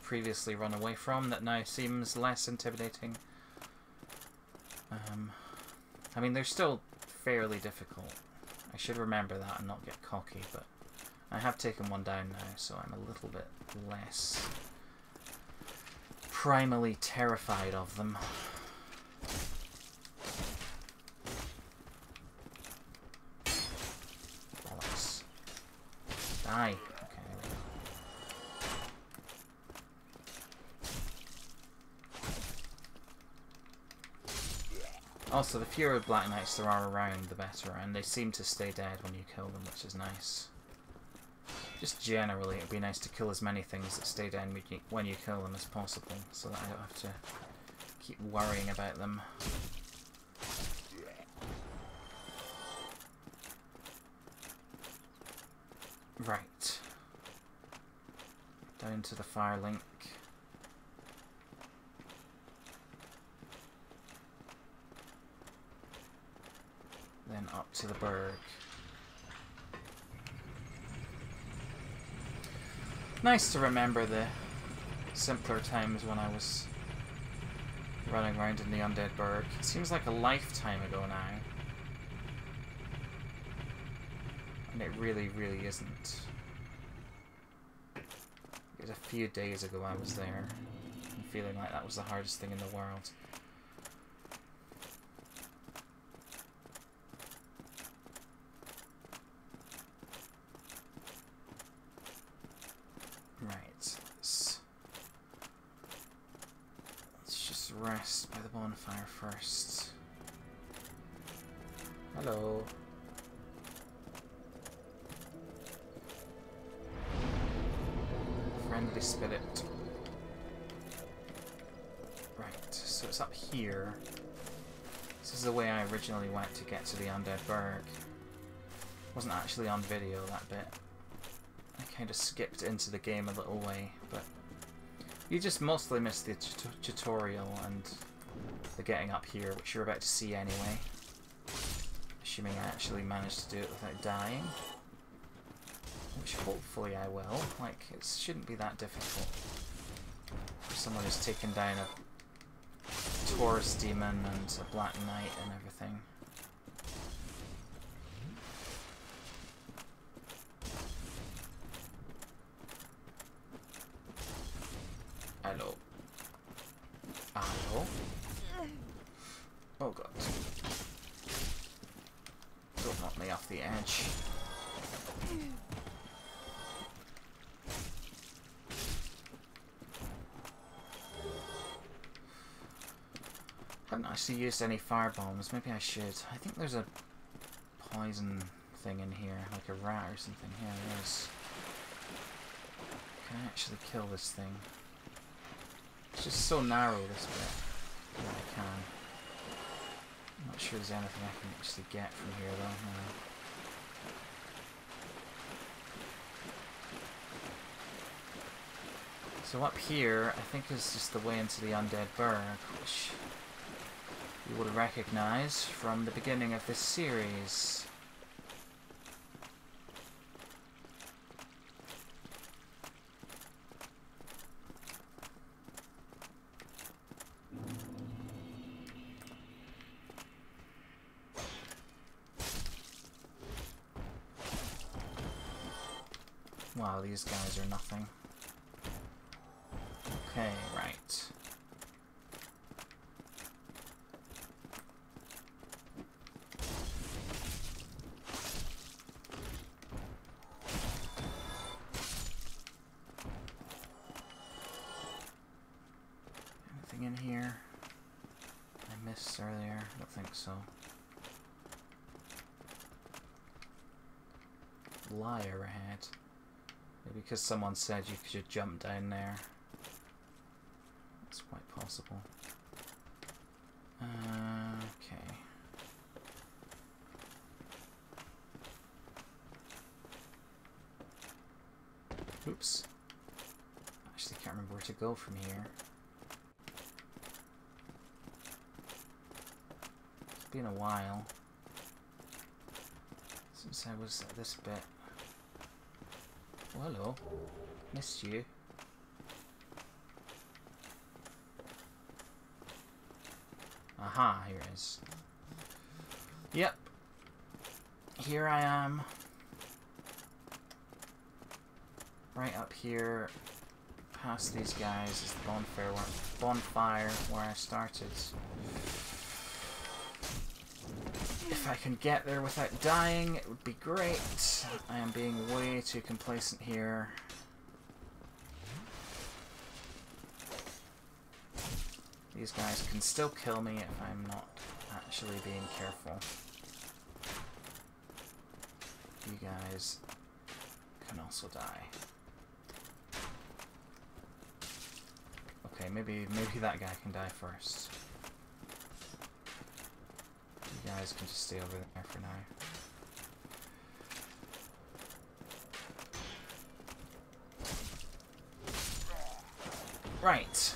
previously run away from that now seems less intimidating. I mean, they're still fairly difficult. I should remember that and not get cocky, but I have taken one down now, so I'm a little bit less primally terrified of them. Aye. Okay, there we go. Also, the fewer Black Knights there are around, the better, and they seem to stay dead when you kill them, which is nice. Just generally, it'd be nice to kill as many things that stay dead when you kill them as possible, so that I don't have to keep worrying about them. Right. Down to the Firelink. Then up to the Burg. Nice to remember the simpler times when I was running around in the Undead Burg. It seems like a lifetime ago now. And it really, really isn't. It was a few days ago I was there, and feeling like that was the hardest thing in the world. Rest by the bonfire first. Hello. Friendly spirit. Right, so it's up here. This is the way I originally went to get to the Undead Burg. Wasn't actually on video, that bit. I kind of skipped into the game a little way, but you just mostly miss the tutorial and the getting up here, which you're about to see anyway. Assuming I actually managed to do it without dying. Which hopefully I will. Like, it shouldn't be that difficult. For someone who's taken down a Taurus Demon and a Black Knight and everything. Hello. Hello. Oh god. Don't knock me off the edge. Haven't actually used any firebombs. Maybe I should. I think there's a poison thing in here, like a rat or something. Here it is. Can I actually kill this thing? It's just so narrow, this bit. Yeah, I can. I'm not sure there's anything I can actually get from here, though. No. So up here, I think is just the way into the Undead Burg, which you would recognize from the beginning of this series. Wow, these guys are nothing. Okay, right. Anything in here? I missed earlier. I don't think so. Liar ahead. Because someone said you could jump down there. It's quite possible. Okay. Oops. I actually can't remember where to go from here. It's been a while since I was at this bit. Oh, hello. Missed you. Aha, here it is. Yep. Here I am. Right up here, past these guys, is the bonfire where I started. If I can get there without dying, it would be great. I am being way too complacent here. These guys can still kill me if I'm not actually being careful. You guys can also die. Okay, maybe that guy can die first. You guys can just stay over there for now. Right.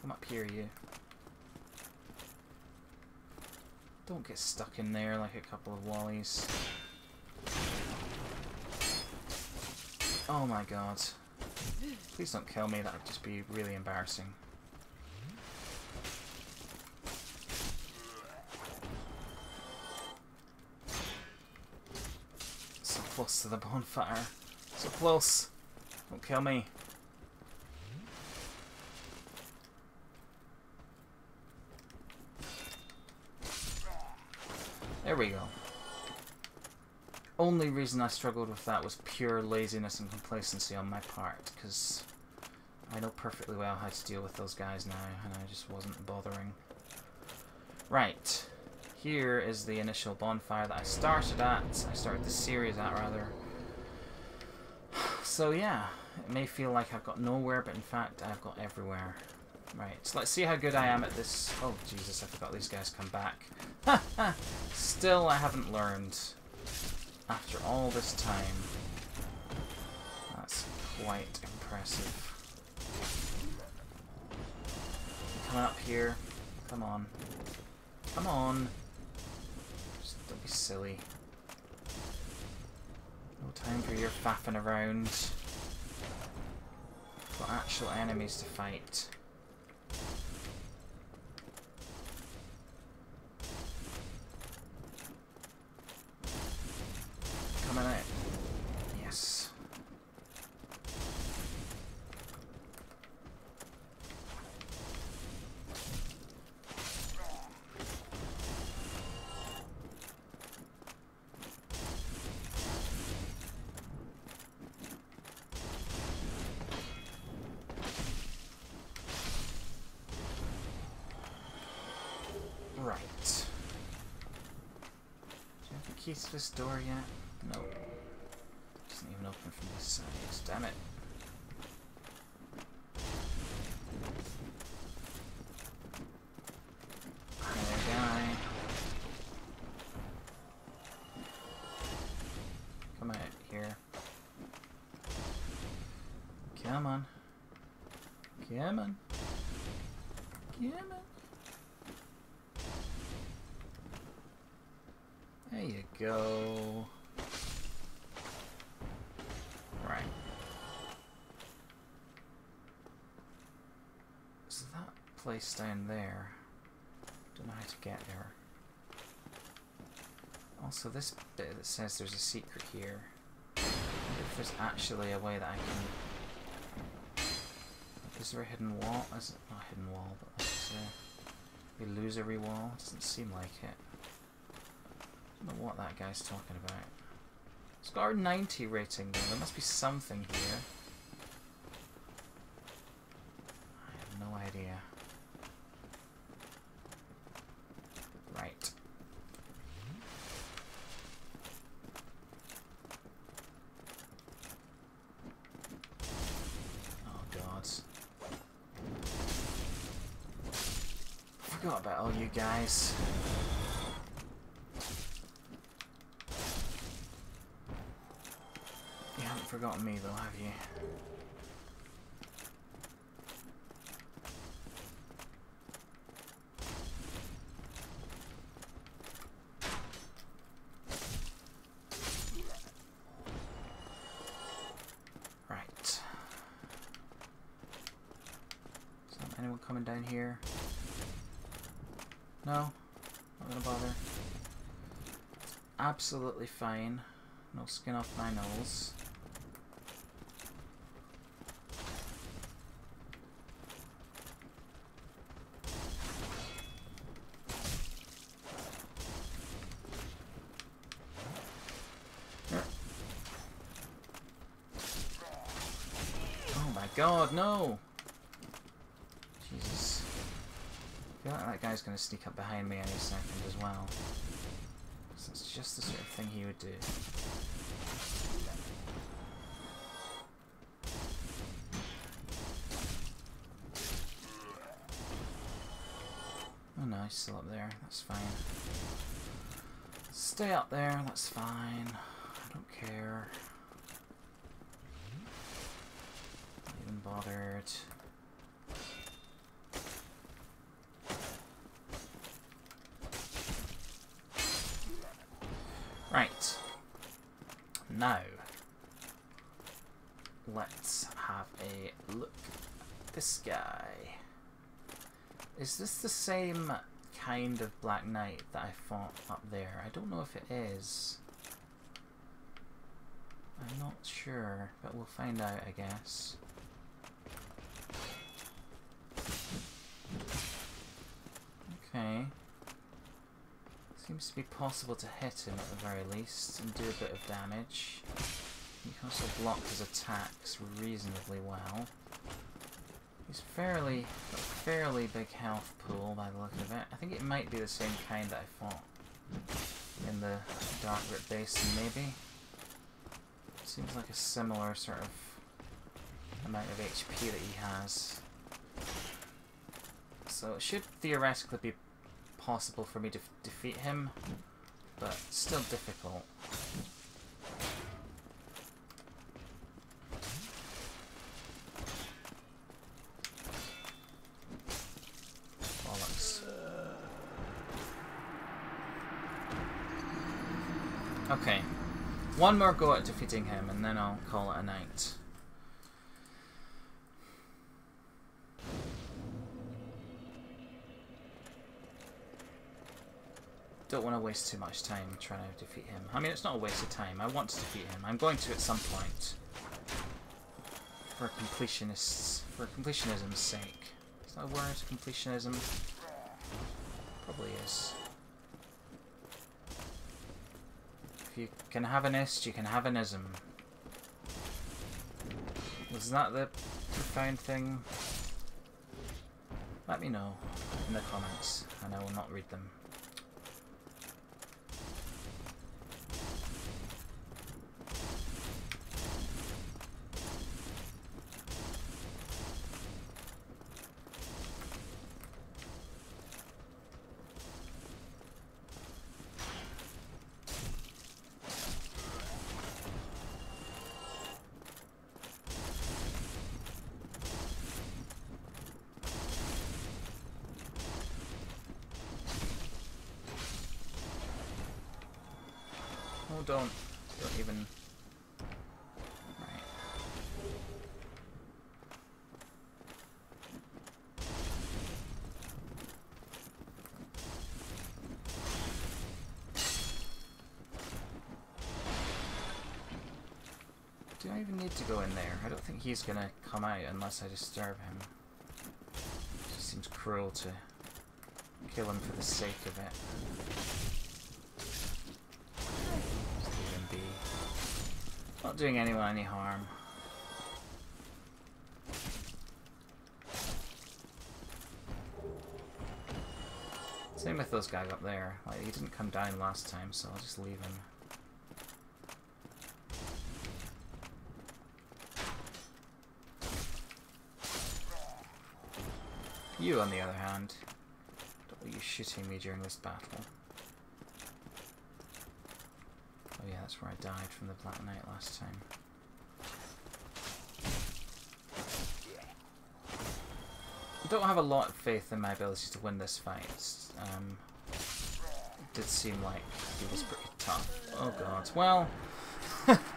Come up here, you. Don't get stuck in there like a couple of wallies. Oh my god. Please don't kill me, that would just be really embarrassing. So close to the bonfire. So close. Don't kill me. There we go. Only reason I struggled with that was pure laziness and complacency on my part, because I know perfectly well how to deal with those guys now, and I just wasn't bothering. Right, here is the initial bonfire that I started the series at, rather. So yeah, it may feel like I've got nowhere, but in fact I've got everywhere. Right, so let's see how good I am at this. Oh Jesus, I forgot these guys come back. Ha ha! Still I haven't learned. After all this time. That's quite impressive. Come up here. Come on. Come on. Just don't be silly. No time for your faffing around. Got actual enemies to fight. Keys to this door yet? No. It doesn't even open from this side. Damn it. There guy. Come out here. Come on. Come on. Come on. There you go. Right. So that place down there. Don't know how to get there. Also, this bit that says there's a secret here. I wonder if there's actually a way that I can. Is there a hidden wall? Is it not a hidden wall? But is there an illusory wall? Doesn't seem like it. I don't know what that guy's talking about. It's got our 90 rating though, there must be something here. I have no idea. Right. Oh god. Forgot about all you guys. Forgotten me though, have you? Right. Is there anyone coming down here? No? Not gonna bother. Absolutely fine. No skin off my nose. God, no! Jesus. I feel like that guy's going to sneak up behind me any second as well. So that's just the sort of thing he would do. Oh no, he's still up there. That's fine. Stay up there. That's fine. I don't care. Bothered. Right. Now. Let's have a look at this guy. Is this the same kind of Black Knight that I fought up there? I don't know if it is. I'm not sure, but we'll find out, I guess. Okay. Seems to be possible to hit him at the very least and do a bit of damage. You can also block his attacks reasonably well. He's fairly big health pool by the look of it. I think it might be the same kind that I fought in the Darkroot Basin, maybe. Seems like a similar sort of amount of HP that he has. So it should theoretically be possible for me to defeat him, but still difficult. Bollocks. Okay, one more go at defeating him and then I'll call it a night. Don't want to waste too much time trying to defeat him. I mean, it's not a waste of time. I want to defeat him. I'm going to at some point. For completionists. For completionism's sake. Is that a word? Completionism? Probably is. If you can have an ist, you can have an ism. Was that the profound thing? Let me know in the comments, and I will not read them. Don't even. Right. Do I even need to go in there? I don't think he's gonna come out unless I disturb him. It just seems cruel to kill him for the sake of it. Not doing anyone any harm. Same with those guys up there. Like, he didn't come down last time, so I'll just leave him. You, on the other hand, don't want you shooting me during this battle. Oh yeah, that's where I died from the Black Knight last time. I don't have a lot of faith in my ability to win this fight. It did seem like he was pretty tough. Oh god, well,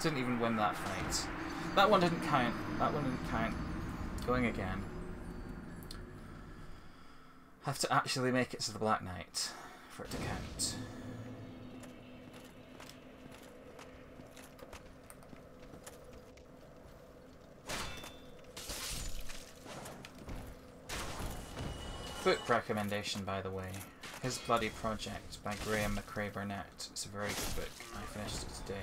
didn't even win that fight. That one didn't count. That one didn't count. Going again. Have to actually make it to the Black Knight for it to count. Book recommendation, by the way. His Bloody Project by Graham McRae Burnett. It's a very good book. I finished it today.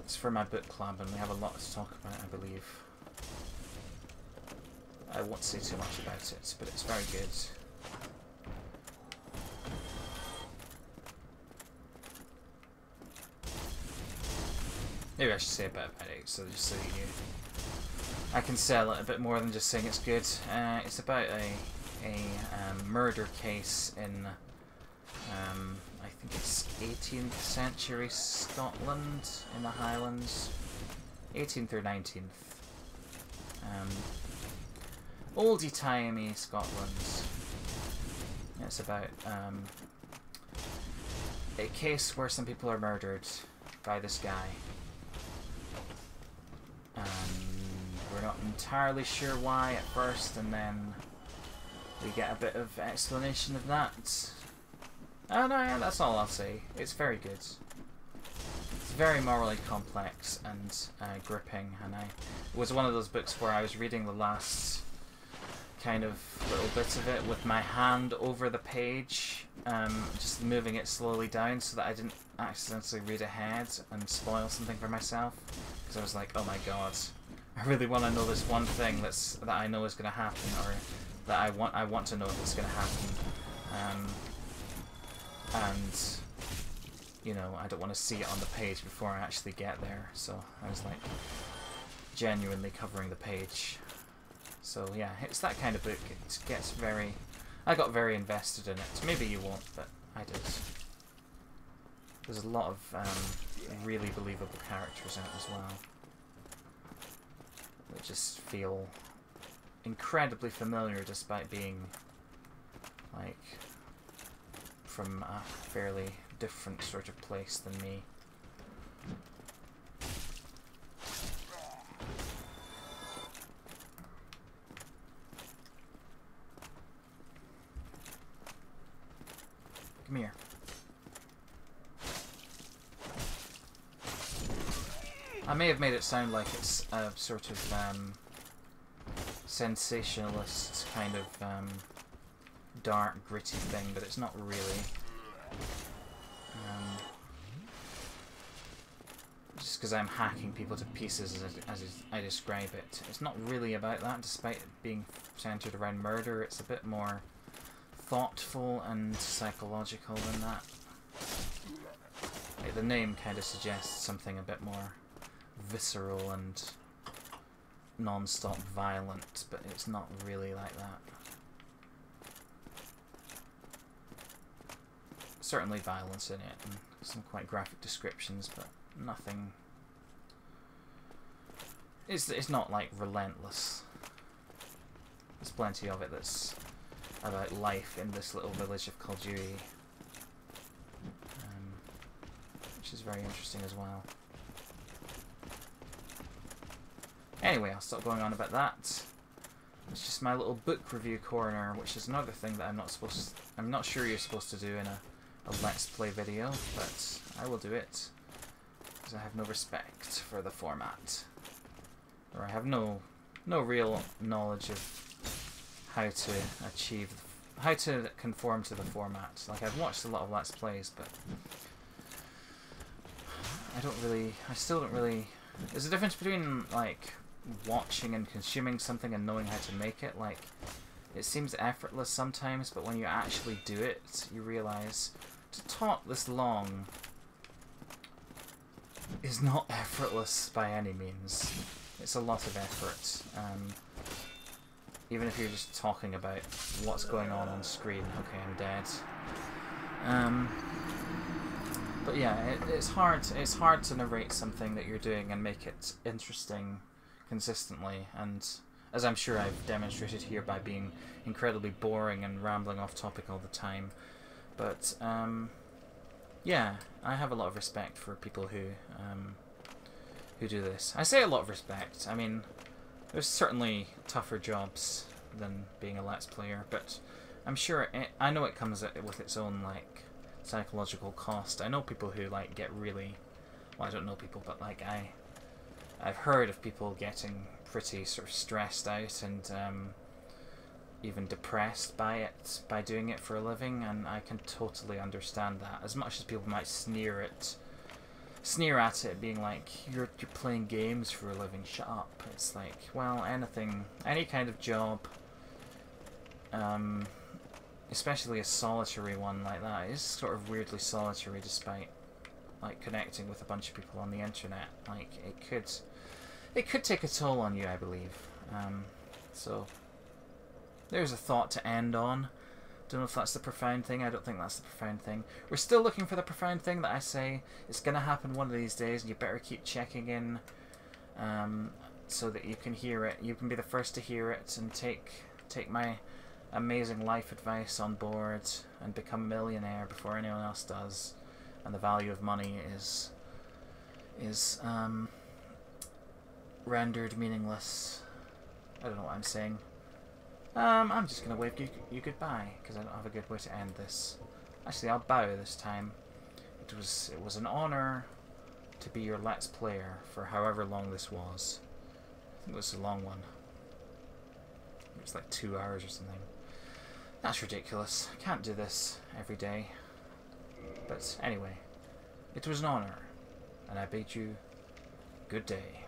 It's for my book club, and we have a lot to talk about, I believe. I won't say too much about it, but it's very good. Maybe I should say a bit about it, so just so you knew. I can sell it a bit more than just saying it's good. It's about a murder case in, I think it's 18th century Scotland in the Highlands. 18th or 19th. Oldie-timey Scotland. It's about a case where some people are murdered by this guy. We're not entirely sure why at first, and then we get a bit of explanation of that. Oh no, yeah, that's all I'll say. It's very good. It's very morally complex and gripping, and it was one of those books where I was reading the last kind of little bit of it with my hand over the page, just moving it slowly down so that I didn't accidentally read ahead and spoil something for myself, because I was like, oh my god, I really want to know this one thing that I know is going to happen, or that I want to know that's going to happen, and you know, I don't want to see it on the page before I actually get there, so I was like genuinely covering the page. So yeah, it's that kind of book. It gets very... I got very invested in it. Maybe you won't, but I did. There's a lot of really believable characters in it as well. They just feel incredibly familiar despite being, like, from a fairly different sort of place than me. Come here. I may have made it sound like it's a sort of sensationalist kind of dark, gritty thing, but it's not really. Just because I'm hacking people to pieces as I describe it. It's not really about that, despite it being centered around murder. It's a bit more thoughtful and psychological than that. Like, the name kind of suggests something a bit more visceral and non-stop violent, but it's not really like that. Certainly violence in it, and some quite graphic descriptions, but nothing... It's not, like, relentless. There's plenty of it that's about life in this little village of Kalduri, which is very interesting as well. Anyway, I'll stop going on about that. It's just my little book review corner, which is another thing that I'm not sure you're supposed to do in a Let's Play video, but I will do it, because I have no respect for the format. Or I have no real knowledge of how to conform to the format. Like, I've watched a lot of Let's Plays, but I still don't really... There's a difference between, like, watching and consuming something and knowing how to make it. Like, it seems effortless sometimes, but when you actually do it, you realise to talk this long is not effortless by any means. It's a lot of effort. Even if you're just talking about what's going on screen. Okay, I'm dead. But yeah, it's hard. It's hard to narrate something that you're doing and make it interesting consistently. And as I'm sure I've demonstrated here by being incredibly boring and rambling off topic all the time. But yeah, I have a lot of respect for people who do this. I say a lot of respect. I mean, there's certainly tougher jobs than being a Let's Player, but I'm sure I know it comes with its own, like, psychological cost. I know people who, like, get really... Well, I don't know people, but, like, I've heard of people getting pretty sort of stressed out and even depressed by doing it for a living, and I can totally understand that. As much as people might sneer at it, being like, you're playing games for a living, shut up. It's like, well, any kind of job, especially a solitary one like that, is sort of weirdly solitary despite, like, connecting with a bunch of people on the internet. Like, it could take a toll on you, I believe. So, there's a thought to end on. Don't know if that's the profound thing. I don't think that's the profound thing. We're still looking for the profound thing that I say is going to happen one of these days, and you better keep checking in so that you can hear it. You can be the first to hear it and take my amazing life advice on board and become a millionaire before anyone else does. And the value of money is is rendered meaningless. I don't know what I'm saying. I'm just going to wave you goodbye, because I don't have a good way to end this. Actually, I'll bow this time. It was an honour to be your Let's Player for however long this was. I think it was a long one. It was like 2 hours or something. That's ridiculous. I can't do this every day. But anyway, it was an honour, and I bid you good day.